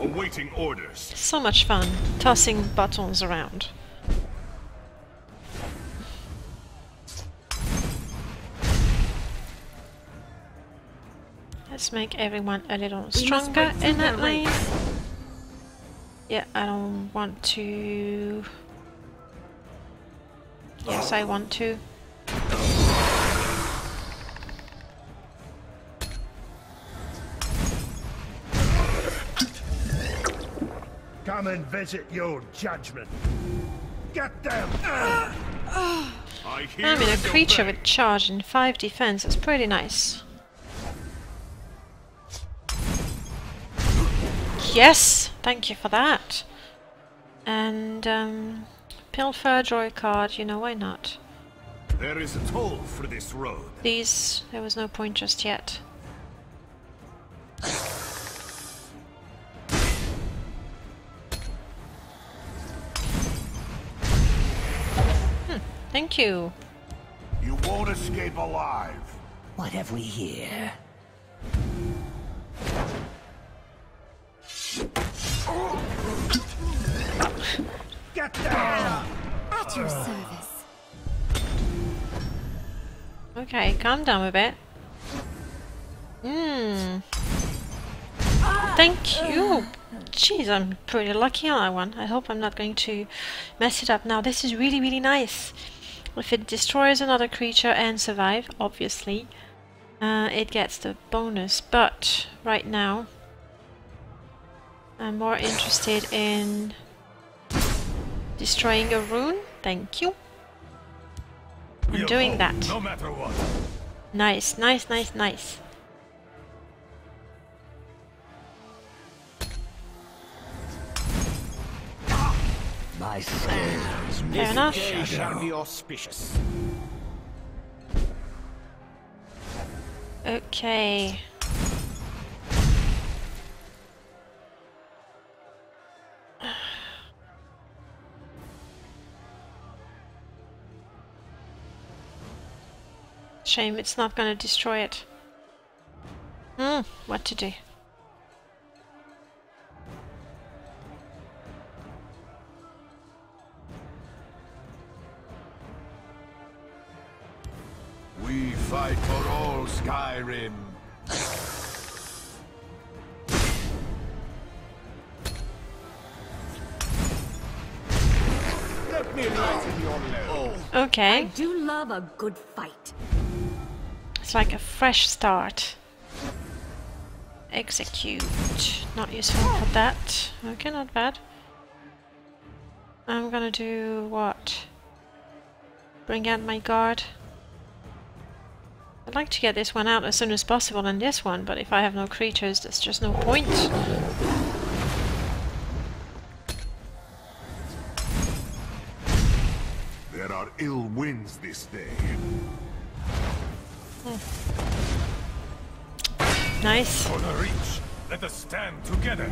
Awaiting orders. So much fun tossing buttons around. Let's make everyone a little stronger in that lane. Yeah, I don't want to. Yes, I want to. Come and visit your judgment. Get them! I mean, a creature with charge and 5 defense is pretty nice. Yes! Thank you for that. And, Pilfer, draw a card, you know, why not? There is a toll for this road. These, there was no point just yet. Thank you. You won't escape alive. What have we here? Get down! At your service. Okay, calm down a bit. Thank you. Jeez, I'm pretty lucky on that one. I hope I'm not going to mess it up. Now, this is really, really nice. If it destroys another creature and survive, obviously, it gets the bonus. But right now, I'm more interested in destroying a rune. Thank you. I'm doing that. No matter what. Nice, nice, nice, nice. My sins. Fair enough. Shall be auspicious. Okay. Shame it's not going to destroy it. What to do? We fight for all Skyrim. Let me enlighten your load. Okay. I do love a good fight. It's like a fresh start. Execute. Not useful for that. Okay, not bad. I'm gonna do what? Bring out my guard. I'd like to get this one out as soon as possible and this one, but if I have no creatures, there's just no point. There are ill winds this day. Nice. For the reach, let us stand together.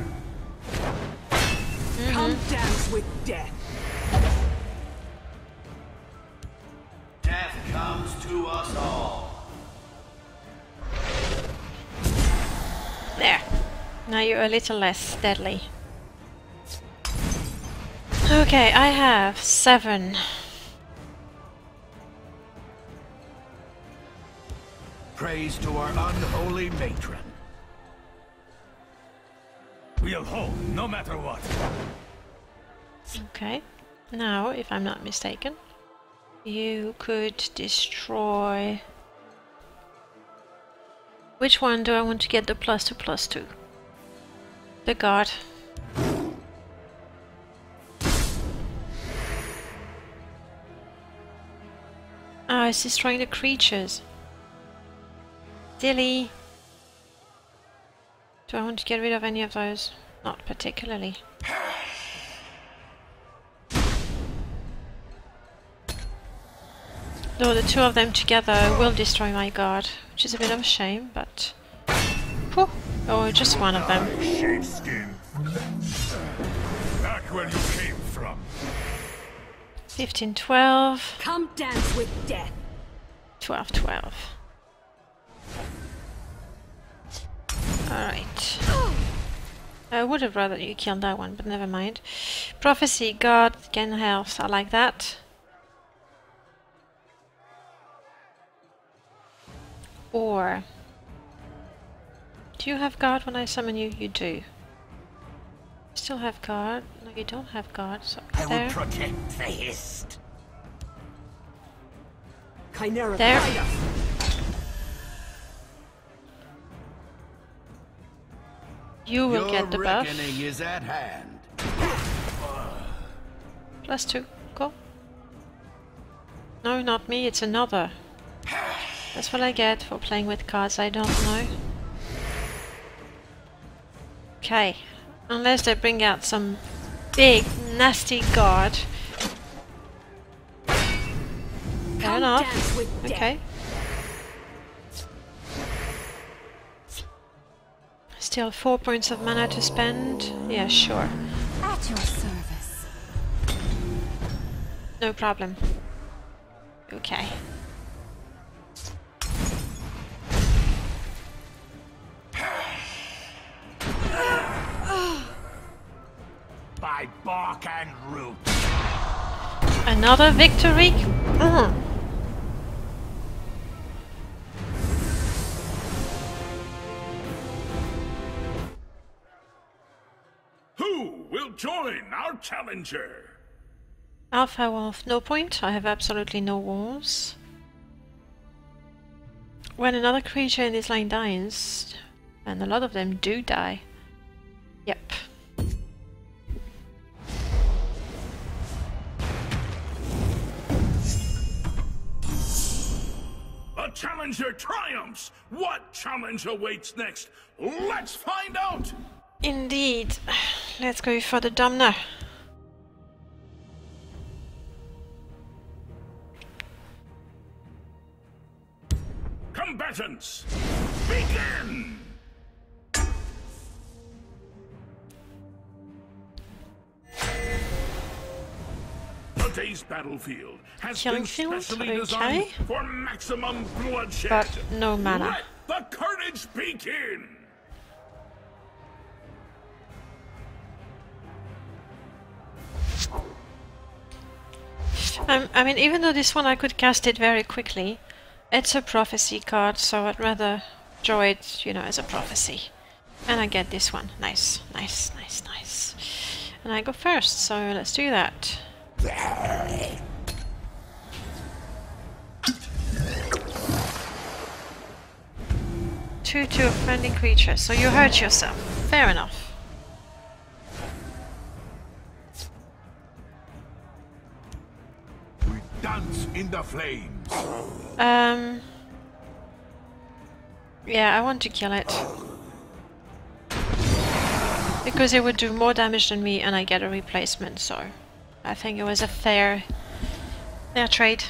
Come dance with death. Death comes to us all. There. Now you're a little less deadly. Okay, I have 7. Praise to our unholy matron. We'll hold no matter what. Okay. Now, if I'm not mistaken, you could destroy... Which one do I want to get the +2/+2? The guard. Ah, it's destroying the creatures. Dilly. Do I want to get rid of any of those? Not particularly. Though the two of them together will destroy my guard, which is a bit of a shame, but... Whew. Oh, just one of them. Back where you came from. 15, 12. Come dance with death. 12, 12. Alright. I would have rather you killed that one, but never mind. Prophecy, guard, gain health, I like that. Or, do you have guard when I summon you? You do. Still have guard. No, you don't have guard. So I will protect the hist. Kynera, there. You will your get the buff. Is at hand. Plus 2. Go. No, not me. It's another. That's what I get for playing with cards I don't know. Okay. Unless they bring out some big, nasty guard. Fair enough. Okay. Still 4 points of mana to spend. Yeah, sure. At your service. No problem. Okay. By bark and root. Another victory. Who will join our challenger? Alpha Wolf, no point. I have absolutely no walls. When another creature in this line dies, and a lot of them do die. Yep. Challenger triumphs! What challenge awaits next? Let's find out! Indeed. Let's go for the Domna. Combatants, begin! Today's battlefield has been specially designed for maximum bloodshed. But no mana. Let the carnage begin! I mean, even though this one I could cast it very quickly, it's a prophecy card, so I'd rather draw it, you know, as a prophecy. And I get this one. Nice, nice, nice, nice. And I go first, so let's do that. Two friendly creature, so you hurt yourself. Fair enough. We dance in the flames. Yeah, I want to kill it. Because it would do more damage than me and I get a replacement, so I think it was a fair trade.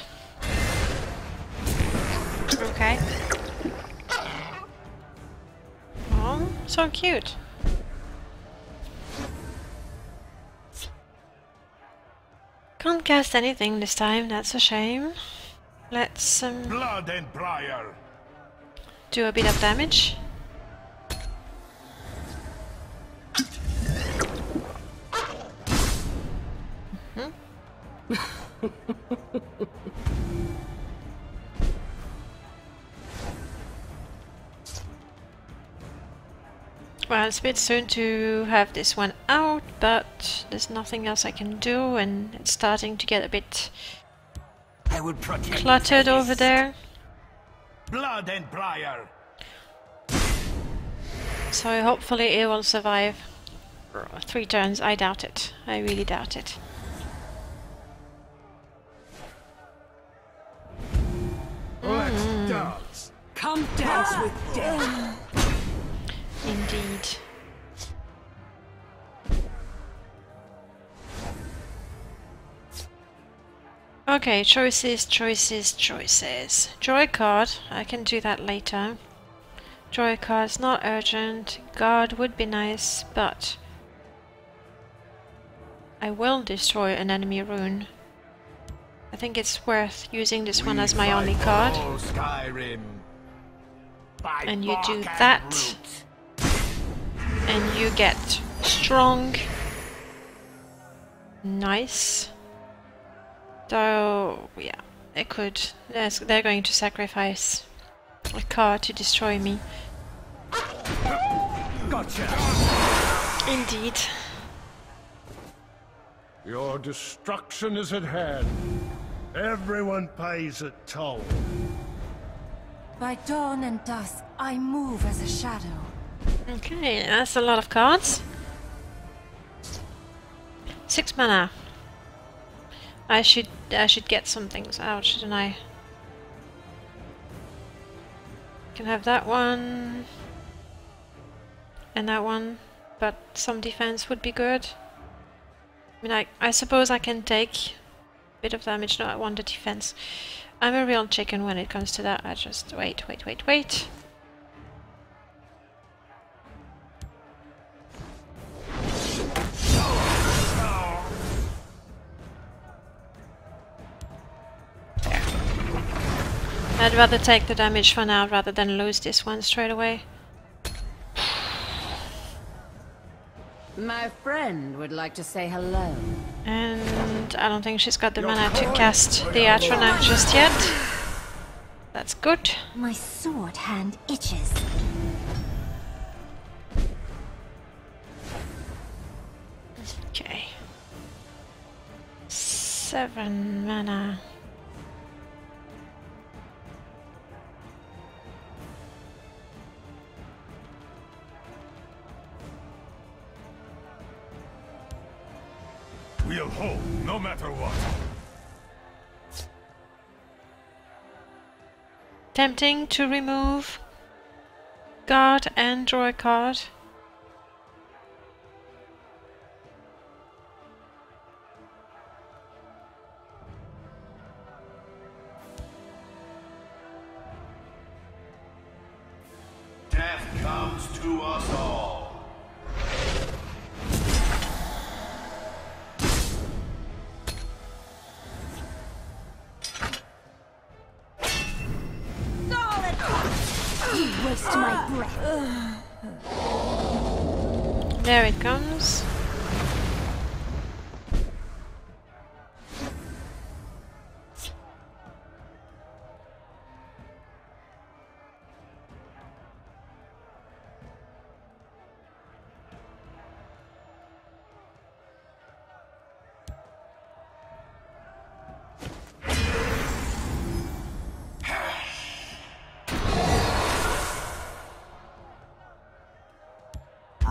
Okay. Oh, so cute. Can't cast anything this time. That's a shame. Let's blood and briar. Do a bit of damage. Well, it's a bit soon to have this one out, but there's nothing else I can do, and it's starting to get a bit cluttered over there. Blood and briar. So hopefully it will survive 3 turns. I doubt it. I really doubt it. Let's dance. Come dance with death. Indeed. Okay, choices, choices, choices. Draw a card. I can do that later. Draw a card is not urgent. Guard would be nice, but I will destroy an enemy rune. I think it's worth using this one as my only card. Skyrim. And you do that. And you get strong. Nice. So, yeah, they could. They're going to sacrifice a card to destroy me. Gotcha. Indeed. Your destruction is at hand. Everyone pays a toll. By dawn and dusk, I move as a shadow. Okay, that's a lot of cards. 6 mana. I should get some things out, shouldn't I? Can have that one and that one, but some defense would be good. I mean, I suppose I can take a bit of damage. No, I want the defense. I'm a real chicken when it comes to that. I just wait. There. I'd rather take the damage for now rather than lose this one straight away. My friend would like to say hello. And I don't think she's got the mana to cast the Atronach just yet. That's good. My sword hand itches. Okay. 7 mana. We'll hold, no matter what. Tempting to remove guard and draw a card. Death comes to us all. There it comes.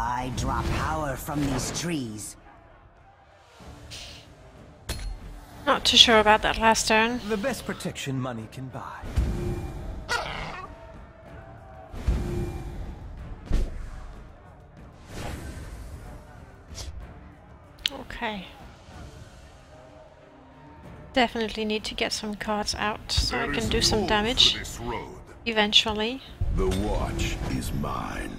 I draw power from these trees. Not too sure about that last turn. The best protection money can buy. Okay. Definitely need to get some cards out so I can do some damage eventually. The watch is mine.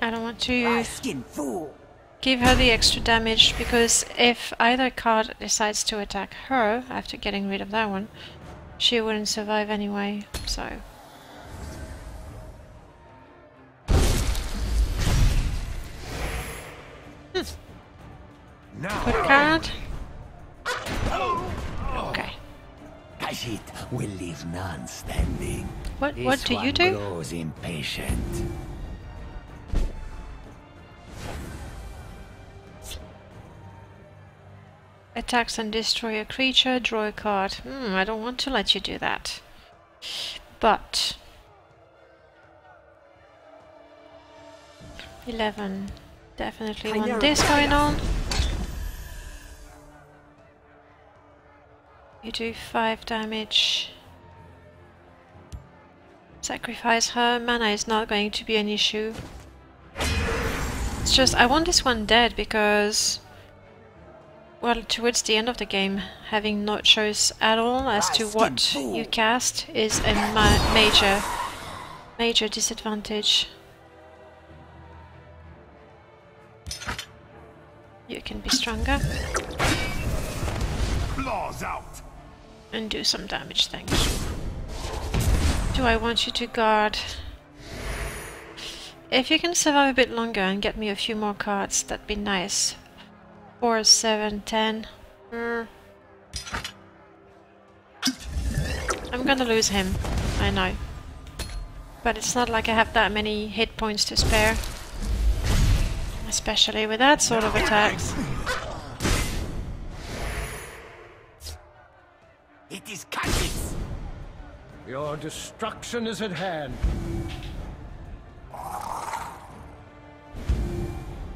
I don't want to give her the extra damage, because if either card decides to attack her after getting rid of that one, she wouldn't survive anyway, so... Put a card. Okay. Khajiit will leave none standing. What do you do? Grows impatient. Attacks and destroy a creature, draw a card. I don't want to let you do that. But 11. Definitely want this going on. You do 5 damage. Sacrifice her. Mana is not going to be an issue. It's just I want this one dead because... well, towards the end of the game, having no choice at all as to what you cast is a major disadvantage. You can be stronger. Claws out. And do some damage, thank you. Do I want you to guard? If you can survive a bit longer and get me a few more cards, that'd be nice. 4, 7, 10. I'm gonna lose him, I know. But it's not like I have that many hit points to spare. Especially with that sort of attacks. It is Khajiit. Your destruction is at hand.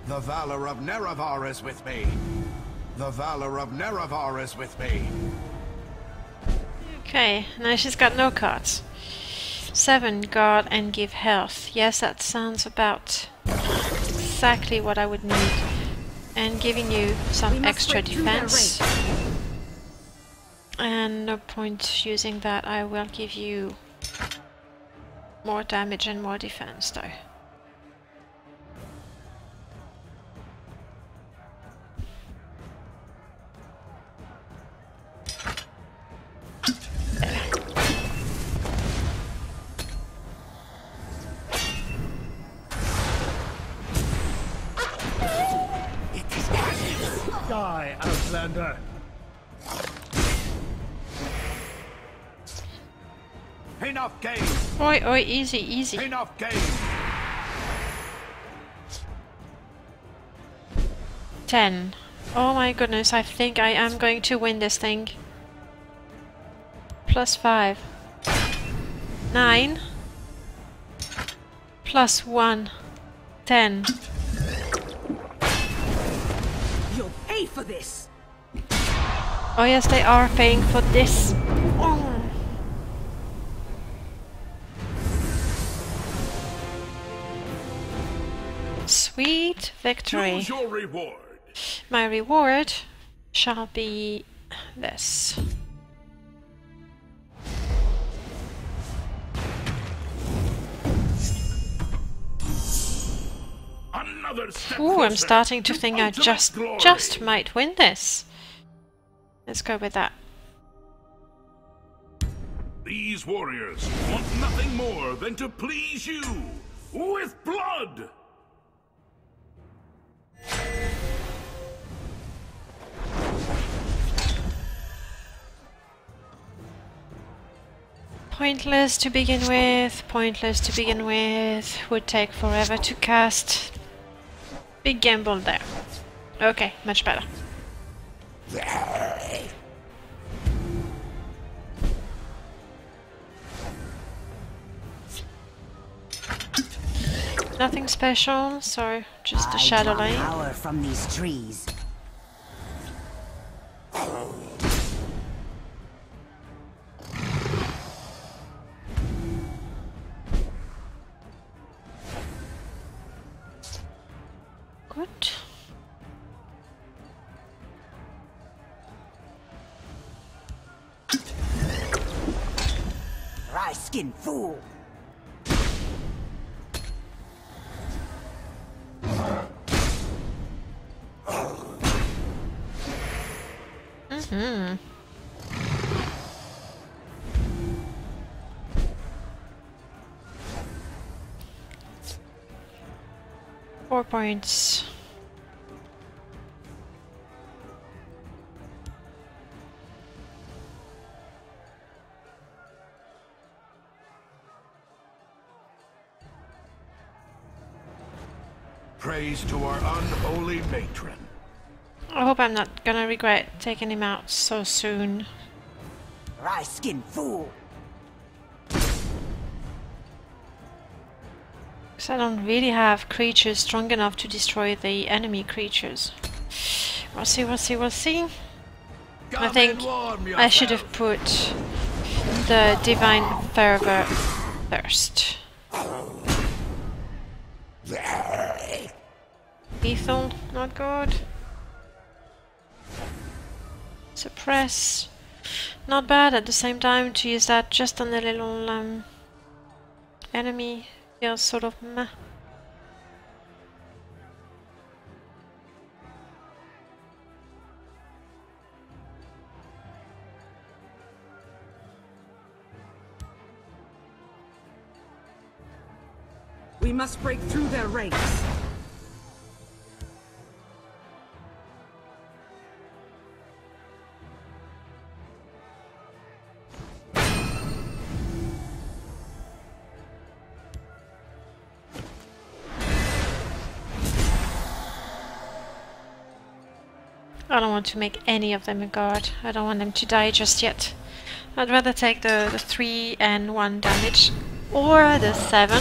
The valor of Nerevar is with me. The valor of Nerevar is with me. Okay, now she's got no cards. 7, guard and give health. Yes, that sounds about exactly what I would need. And giving you some extra defense. And no point using that. I will give you more damage and more defense though. Enough game. Oi, oi, easy, easy. Enough game. 10. Oh my goodness, I think I am going to win this thing. Plus 5. 9. Plus 1. 10. You'll pay for this. Oh yes, they are paying for this. Oh. Sweet victory. Choose your reward. My reward shall be this. Ooh, I'm starting to think I just might win this. Let's go with that. These warriors want nothing more than to please you with blood. Pointless to begin with, pointless to begin with, would take forever to cast. Big gamble there. Okay, much better. Nothing special, so just a shadow line. Power from these trees. Good. Dry skin fool. Hmm. Four points. Praise to our unholy matron. I hope I'm not gonna regret taking him out so soon. Rice skin fool. Because I don't really have creatures strong enough to destroy the enemy creatures. We'll see, we'll see, we'll see. I think I should have put the Divine Fervour first. Lethal, not good. Suppress, not bad at the same time to use that just on the little enemy feels sort of meh. We must break through their ranks. I don't want to make any of them a guard. I don't want them to die just yet. I'd rather take the 3 and 1 damage. Or the 7.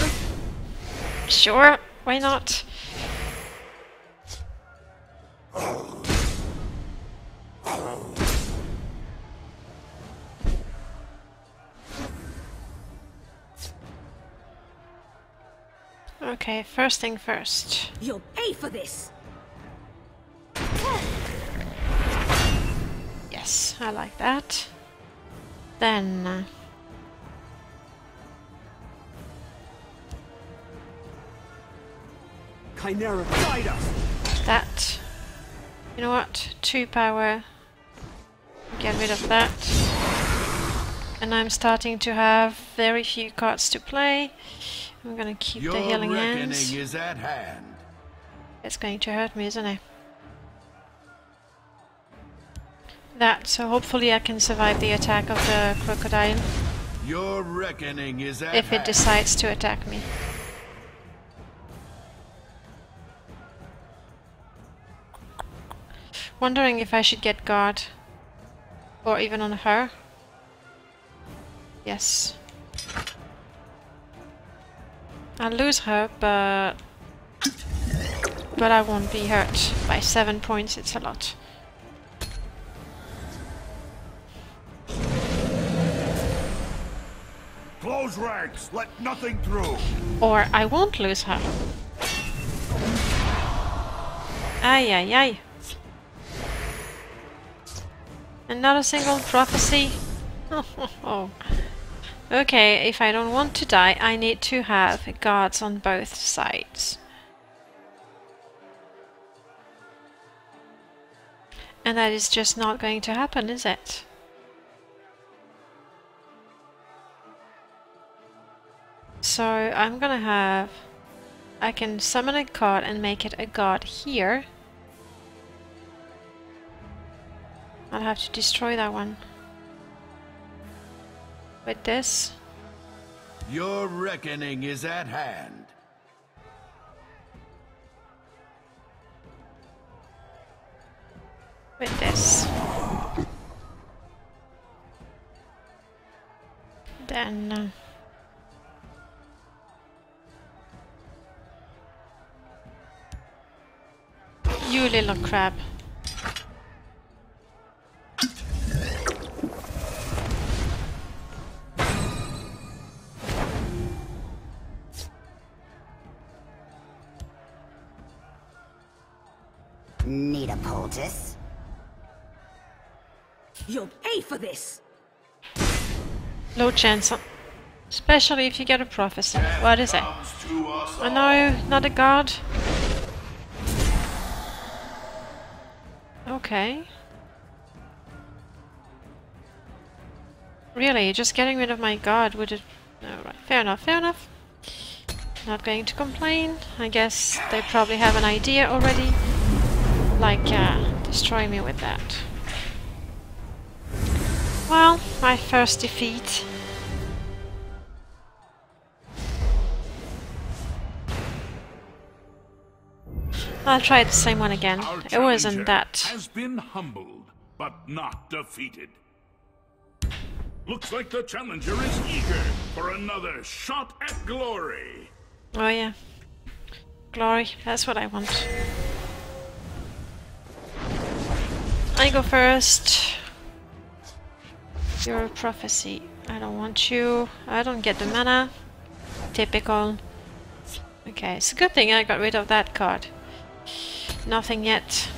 Sure, why not? Okay, first thing first. You'll pay for this! Yes, I like that. Then... Chimera, guide us. That. You know what? 2 power. Get rid of that. And I'm starting to have very few cards to play. I'm gonna keep the healing hands. Is at hand. It's going to hurt me, isn't it? That, so hopefully I can survive the attack of the crocodile. Your reckoning is at hand. It decides to attack me. Wondering if I should get guard. Or even on her. Yes. I'll lose her, but I won't be hurt. By 7 points, it's a lot. Close ranks, let nothing through. Or I won't lose her. Ay, ay, ay. And not a single prophecy. Okay, if I don't want to die, I need to have guards on both sides. And that is just not going to happen, is it? So I'm gonna have... I can summon a card and make it a guard here. I'll have to destroy that one. With this. Your reckoning is at hand. With this. Then... You little crab. Need a poultice? You'll pay for this. No chance, especially if you get a prophecy. What is it? I know, not a guard. Okay. Really, just getting rid of my guard would it... No, right. Fair enough, fair enough. Not going to complain. I guess they probably have an idea already. Like, destroy me with that. Well, my first defeat. I'll try the same one again. It wasn't that. Has been humbled, but not defeated. Looks like the challenger is eager for another shot at glory. Oh yeah, glory. That's what I want. I go first. Your prophecy. I don't want you. I don't get the mana. Typical. Okay, it's a good thing I got rid of that card. Nothing yet.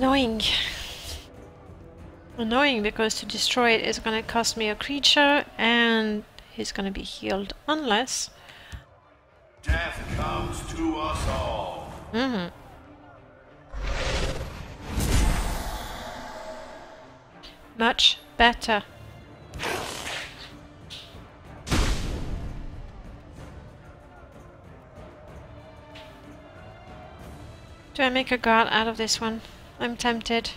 Annoying. Annoying because to destroy it is gonna cost me a creature and he's gonna be healed unless... Death comes to us all. Mm-hmm. Much better. Do I make a guard out of this one? I'm tempted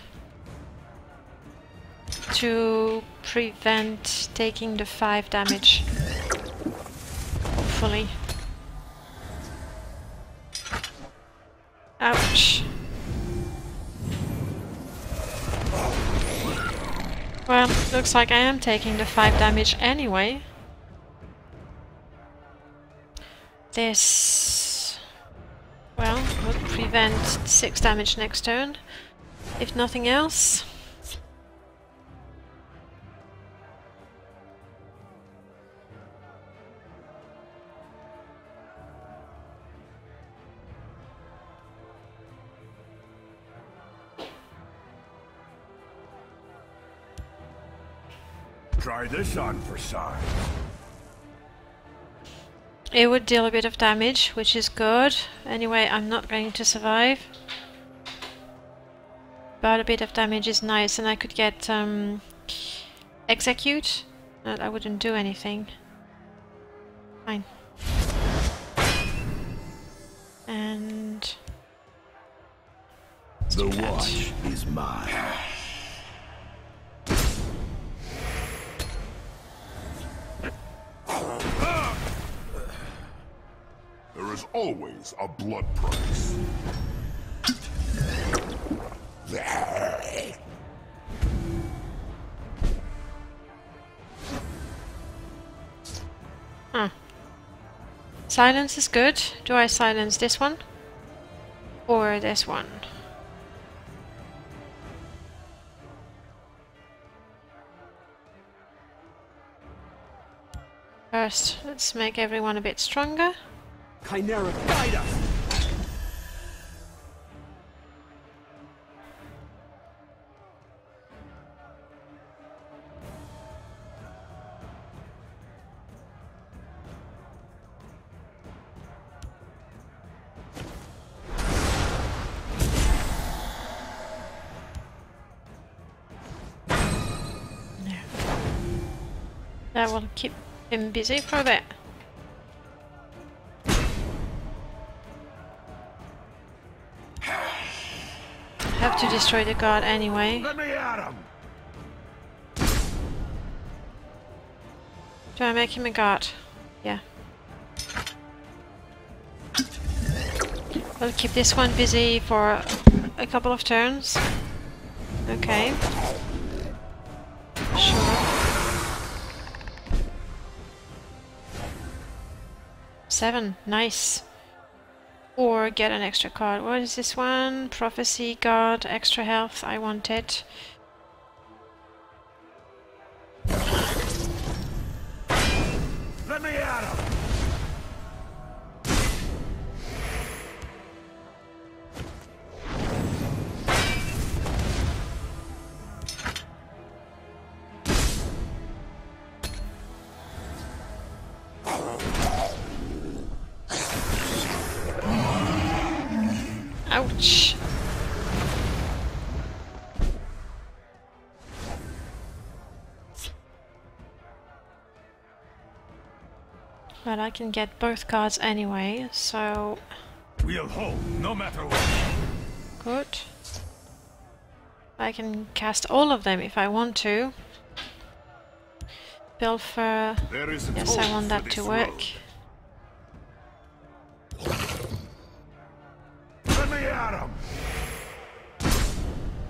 to prevent taking the 5 damage. Hopefully. Ouch. Well, looks like I am taking the 5 damage anyway. This... well, would prevent 6 damage next turn, if nothing else. Try this on for size. It would deal a bit of damage, which is good. Anyway, I'm not going to survive. But a bit of damage is nice, and I could get execute. No, I wouldn't do anything. Fine. And the watch is mine. There is always a blood price. Huh. Silence is good. Do I silence this one? Or this one? First, let's make everyone a bit stronger. Chimera, guide us! No. That will keep him busy for a bit. Have to destroy the guard anyway. Let me at him. Do I make him a guard? Yeah. We'll keep this one busy for a couple of turns. Okay. Sure. Seven. Nice. Or get an extra card. What is this one? Prophecy, guard, extra health. I want it. Let me at him. Ouch. But I can get both cards anyway, so we'll hold no matter what. Good. I can cast all of them if I want to. Pilfer. Yes, I want that to work. Road.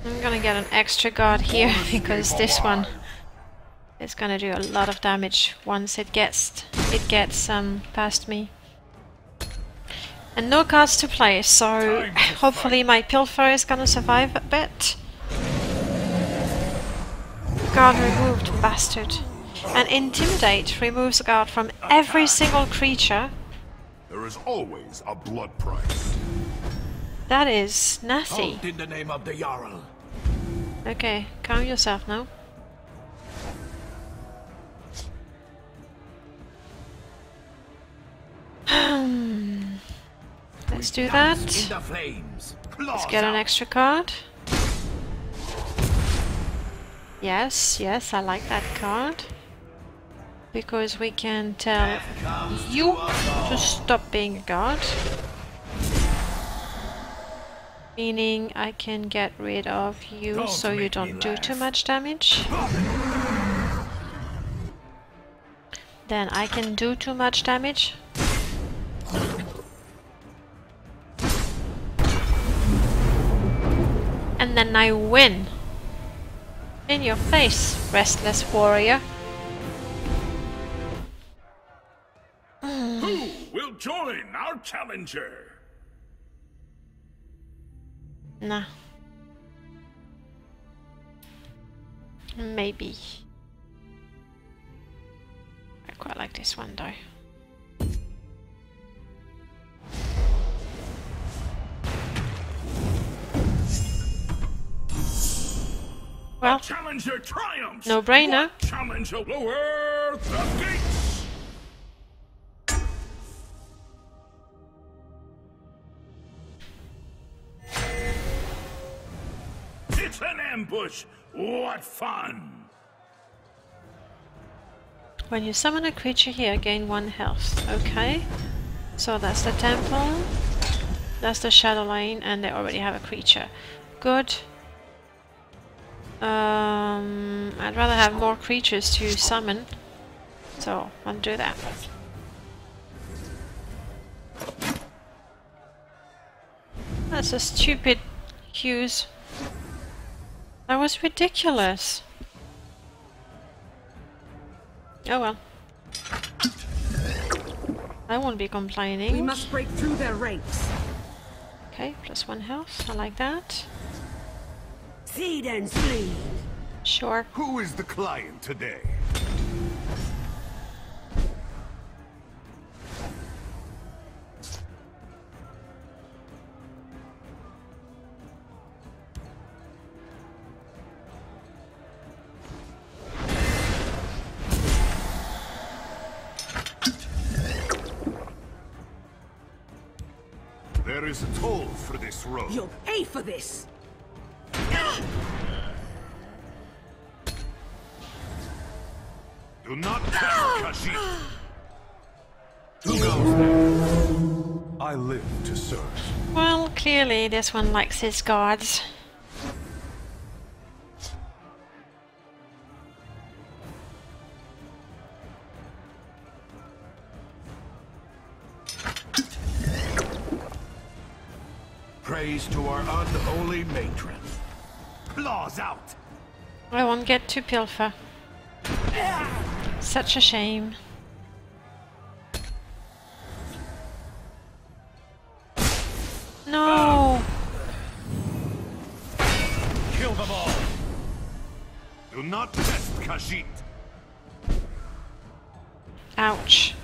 I'm gonna get an extra guard here because this one is gonna do a lot of damage once it gets past me. And no cards to play, so hopefully my Pilfer is gonna survive a bit. Guard removed, bastard. And Intimidate removes a guard from every single creature. There is always a blood price. That is nasty. Halt in the name of the Jarl. Okay, calm yourself now. Let's do that. Let's get an extra card. Yes, yes, I like that card. Because we can tell you to stop being a guard. Meaning I can get rid of you so you don't do too much damage. Then I can do too much damage. And then I win. In your face, restless warrior. Who will join our challenger? Nah. Maybe. I quite like this one though. Well, challenger triumphs. No brainer. Challenger lower the gates. It's an ambush. What fun! When you summon a creature here, gain 1 health. Okay. So that's the temple. That's the shadow lane, and they already have a creature. Good. I'd rather have more creatures to summon, so I'll do that. That's a stupid Hughes. That was ridiculous. Oh well. I won't be complaining. We must break through their ranks. Okay, +1 health. I like that. Seed and sleep. Sure. Who is the client today? There is a toll for this road. You'll pay for this. Do not tell Khajiit. Who goes there? I live to serve. Well, clearly this one likes his guards. Praise to our unholy matron. Claws out. I won't get to Pilfer. Such a shame. No. Kill them all. Do not test Khajiit. Ouch.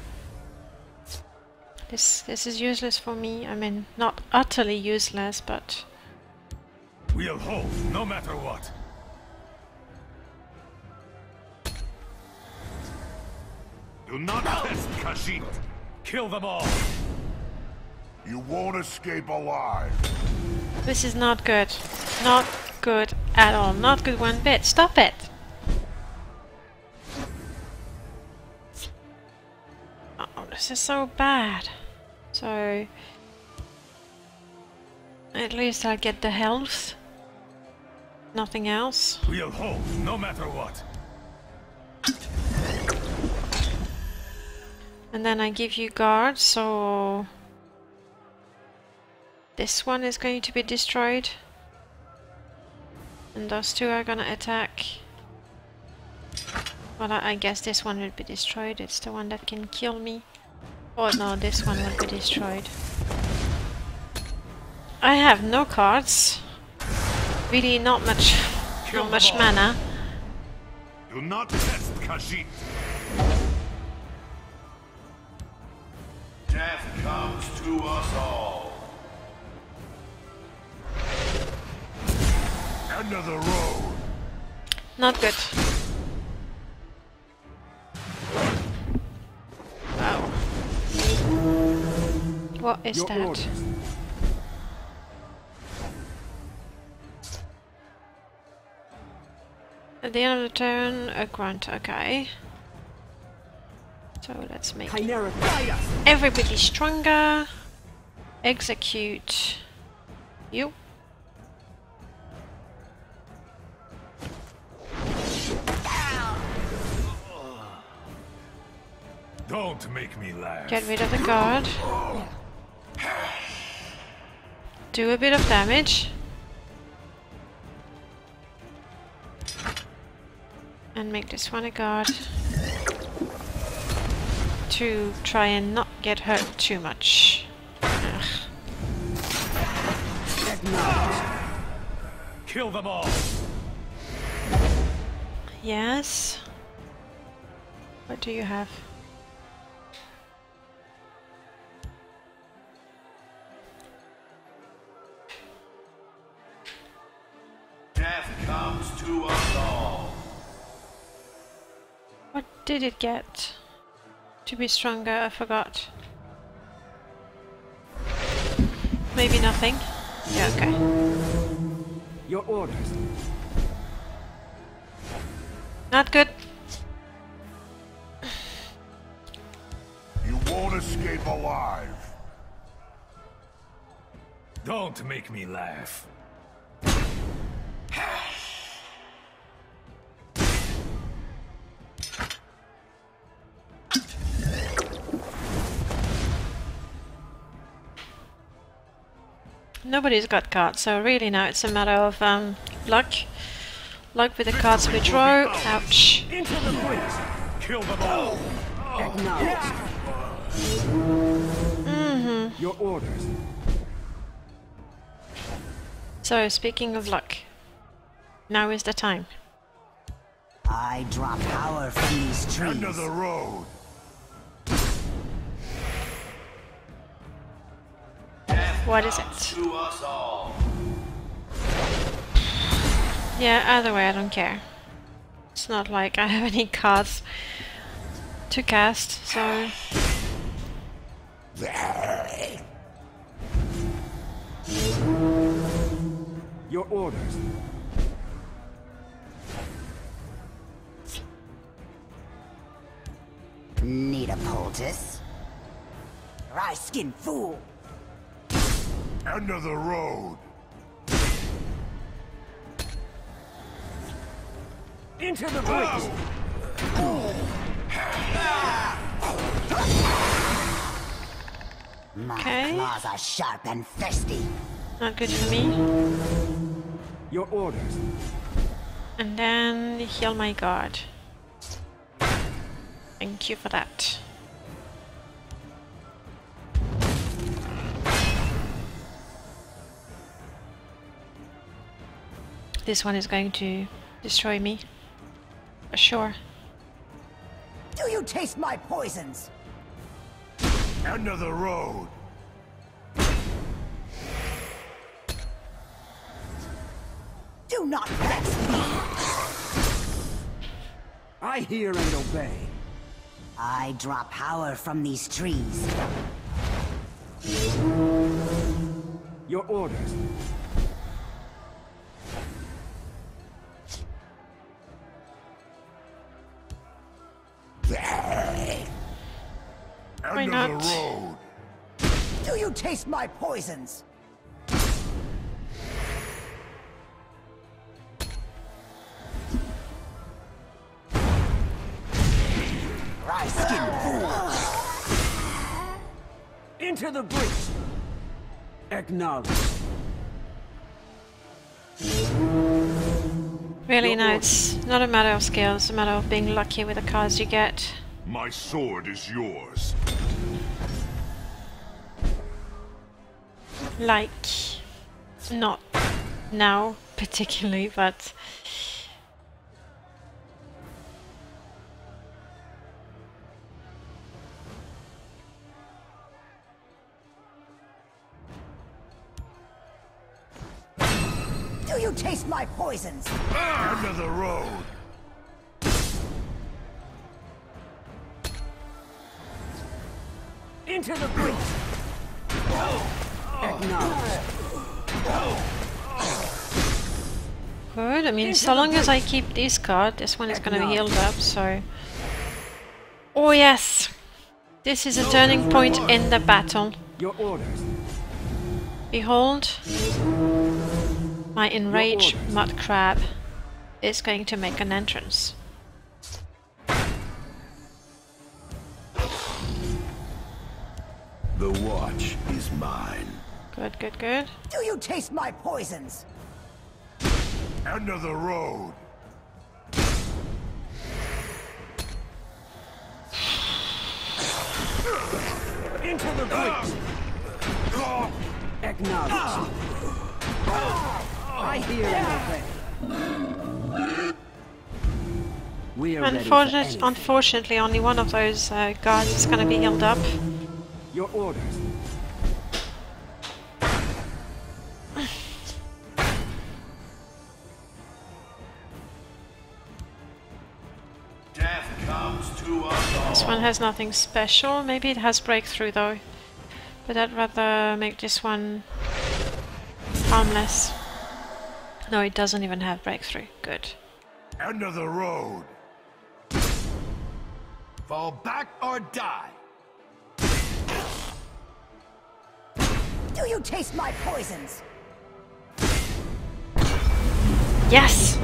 This is useless for me. I mean, not utterly useless, but we'll hold no matter what. Do not test Khajiit. Kill them all. You won't escape alive. This is not good. Not good at all. Not good one bit. Stop it. Oh, this is so bad. So, at least I'll get the health. Nothing else. We'll hold no matter what. And then I give you guard, so this one is going to be destroyed. And those two are gonna attack. Well, I guess this one will be destroyed. It's the one that can kill me. Oh no, this one will be destroyed. I have no cards. Really not much mana. Do not test Khajiit. Death comes to us all. Another road. Not good. Wow. What is that? Orders. At the end of the turn, a grunt. Okay. So let's make everybody stronger. Execute you. Don't make me laugh. Get rid of the guard. Do a bit of damage. And make this one a guard. To try and not get hurt too much. Ugh. Kill them all. Yes. What do you have? What did it get? To be stronger, I forgot. Maybe nothing. Yeah, okay. Your orders. Not good. You won't escape alive. Don't make me laugh. Nobody's got cards, so really now it's a matter of luck. Luck with the cards we draw. Ouch. Into the point. Kill them all. Mm-hmm. Your orders. So speaking of luck, now is the time. I drop power from these trees. Under the road. What is it? Yeah, either way, I don't care. It's not like I have any cards to cast, so... Your orders. Need a poultice? Dry skin fool! Under the road. Into the breeze. My claws are sharp and thirsty. Not good for me. Your orders. And then heal my guard. Thank you for that. This one is going to destroy me. For sure. Do you taste my poisons? End of the road. Do not vex me. I hear and obey. I draw power from these trees. Your orders. Why not? Do you taste my poisons? Rice skin fool! Into the breach. Acknowledge. Really nice. Not a matter of skill, it's a matter of being lucky with the cards you get. My sword is yours. Like, not now particularly, but do you you taste my poisons? Under the road! Into the breach! Good, I mean, so long as I keep this card, this one is gonna be healed up, so... Oh yes! This is a turning point in the battle. Your orders. Behold, my enraged mud crab is going to make an entrance. The watch is mine. Good, good, good. Do you taste my poisons? End of the road. Into the breach. Acknowledged. I hear everything. We are unfortunately, only one of those guards is going to be healed up. Your orders. Death comes to us all. This one has nothing special. Maybe it has breakthrough though. But I'd rather make this one harmless. No, it doesn't even have breakthrough. Good. End of the road. Fall back or die. Do you taste my poisons? Yes.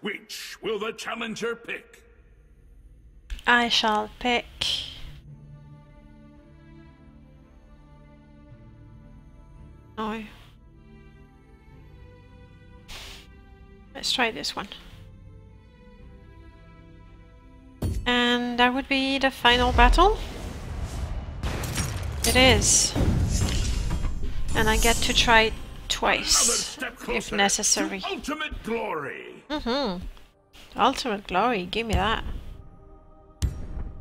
Which will the challenger pick? I shall pick. No. Let's try this one. And that would be the final battle. It is. And I get to try it twice, if necessary. Ultimate glory. Mm-hmm. Ultimate glory, give me that.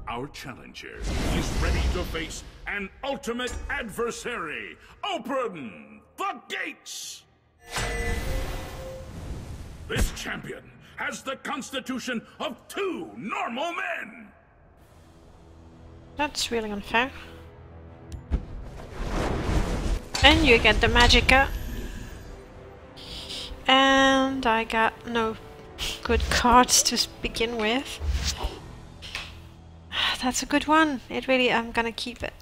Our challenger is ready to face an ultimate adversary. Open the gates! This champion has the constitution of two normal men! That's really unfair. And you get the Magicka. And I got no good cards to begin with. That's a good one. It really, I'm gonna keep it.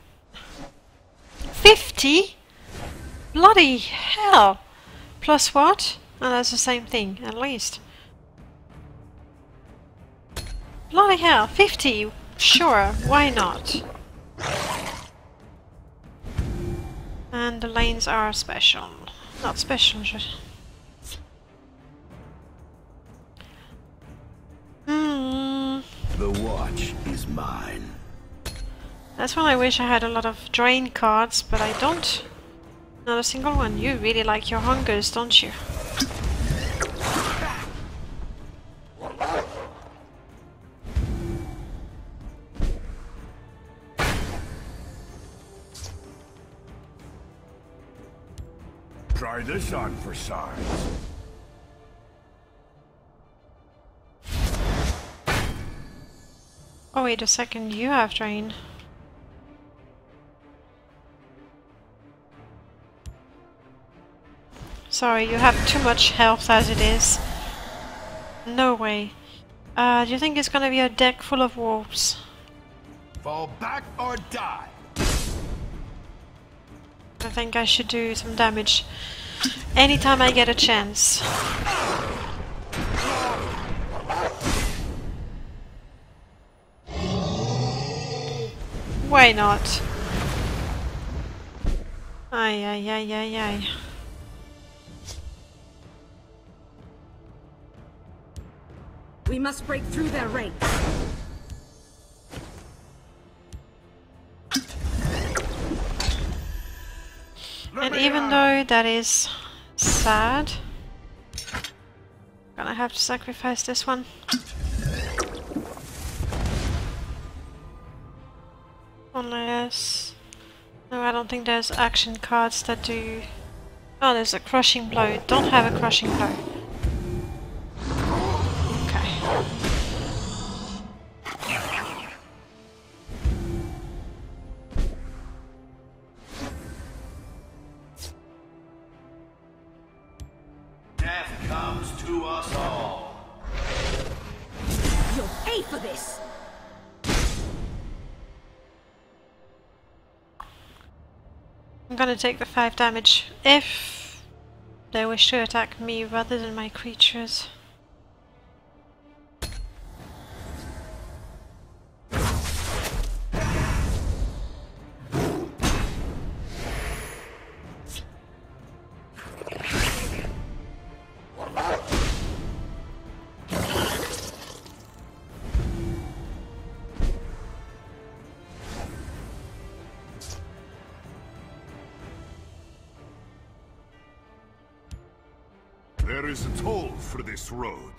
50? Bloody hell! Plus what? Oh, that's the same thing, at least. Bloody hell, 50! Sure, why not? And the lanes are special. Not special, The watch is mine. That's why I wish I had a lot of drain cards, but I don't. Not a single one. You really like your hungers, don't you? Try this on for size. Oh wait a second, you have drain. Sorry, you have too much health as it is. No way. Do you think it's gonna be a deck full of wolves? Fall back or die. I think I should do some damage anytime I get a chance. Why not? Ay, ay, ay, ay, ay. We must break through their ranks. And even though that is sad, I'm gonna have to sacrifice this one. Unless... No, I don't think there's action cards that do... Oh, there's a Crushing Blow. Don't have a Crushing Blow. To take the 5 damage if they wish to attack me rather than my creatures. For this road.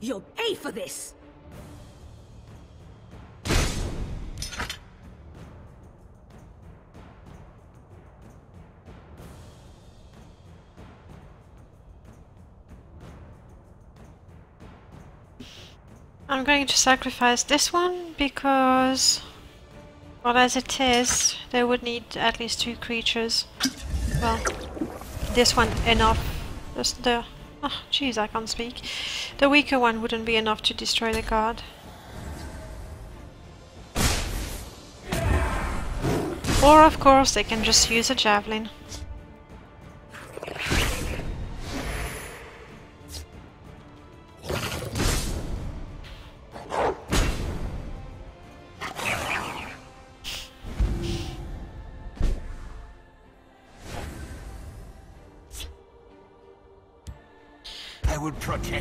You'll pay for this. I'm going to sacrifice this one because, well, as it is, they would need at least 2 creatures. Well, this one enough. Just the, oh, jeez, I can't speak. The weaker one wouldn't be enough to destroy the guard, or of course they can just use a javelin.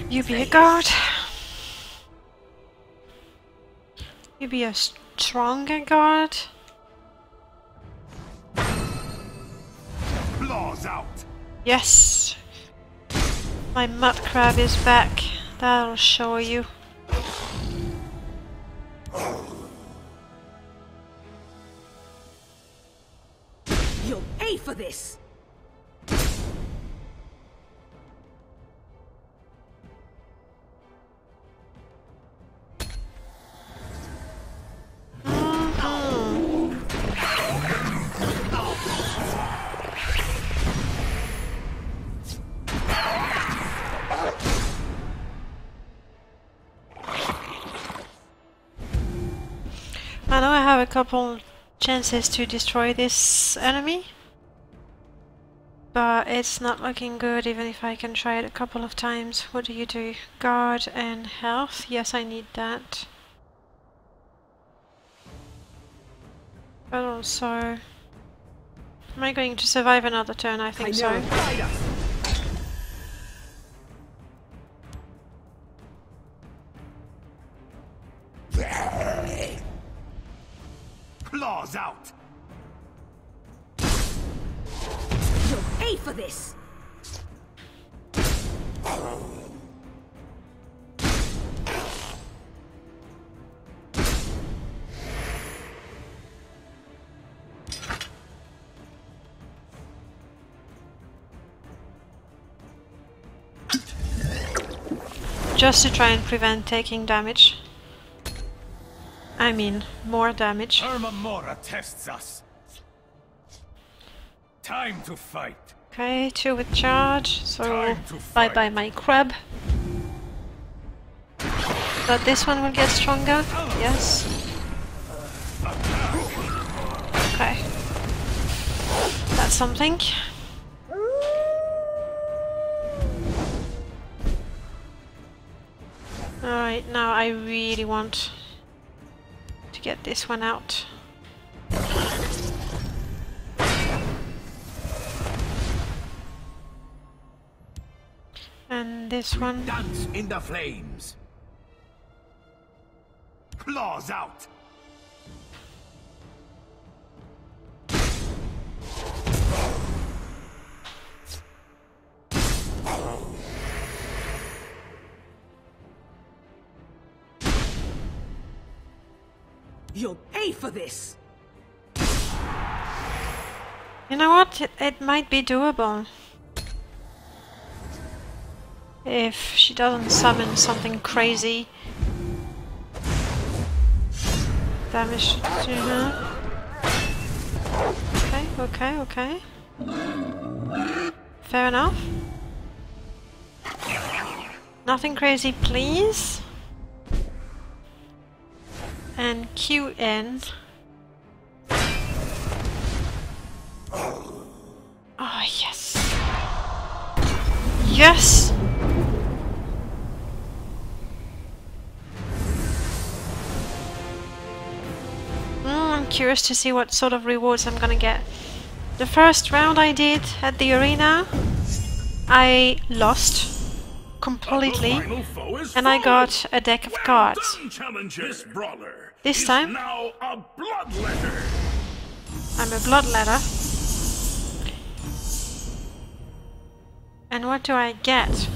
You be a guard. You be a stronger guard. Claws out. Yes. My mud crab is back. That'll show you. You'll pay for this. Couple chances to destroy this enemy, but it's not looking good even if I can try it a couple of times. What do you do? Guard and health? Yes, I need that. But also, am I going to survive another turn? I think so. Out. You'll pay for this. Just to try and prevent taking damage. I mean, more damage. Armamora tests us. Time to fight. Okay, 2 with charge, so bye bye my crab. But this one will get stronger, yes. Okay. That's something. Alright, now I really want get this one out. And this one. Dance in the flames. Claws out. You'll pay for this. You know what? It might be doable. If she doesn't summon something crazy. Damage to her. Okay, okay, okay. Fair enough. Nothing crazy, please. And Q in. Oh, yes. Yes! I'm curious to see what sort of rewards I'm gonna get. The first round I did at the arena, I lost completely, and I got a deck of cards. This time, I'm a bloodletter. And what do I get?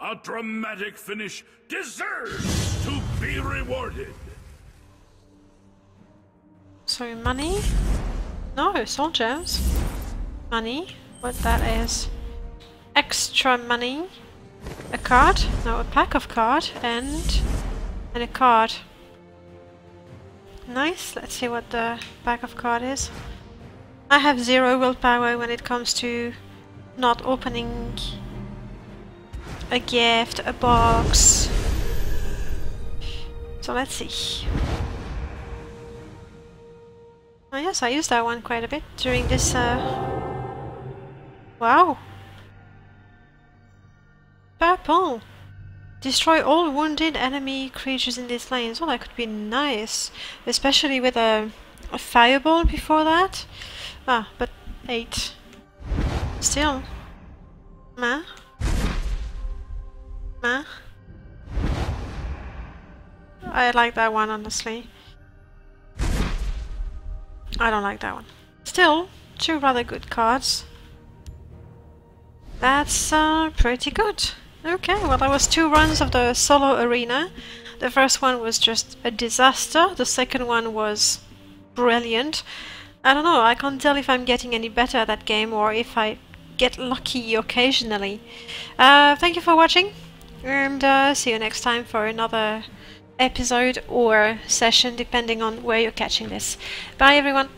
A dramatic finish deserves to be rewarded. So money? No, soul gems. Money? What that is? Extra money, a card, no, a pack of cards, and a card. Nice, let's see what the pack of cards is. I have 0 willpower when it comes to not opening a gift, a box. So let's see. Oh yes, I used that one quite a bit during this... Wow! Purple! Destroy all wounded enemy creatures in these lanes. Well, that could be nice. Especially with a Firebolt before that. Ah, but 8. Still. Meh. Meh. I like that one, honestly. I don't like that one. Still, 2 rather good cards. That's pretty good. Okay, well that was 2 runs of the solo arena. The first one was just a disaster, the second one was brilliant. I don't know, I can't tell if I'm getting any better at that game or if I get lucky occasionally. Thank you for watching, and see you next time for another episode or session depending on where you're catching this. Bye everyone!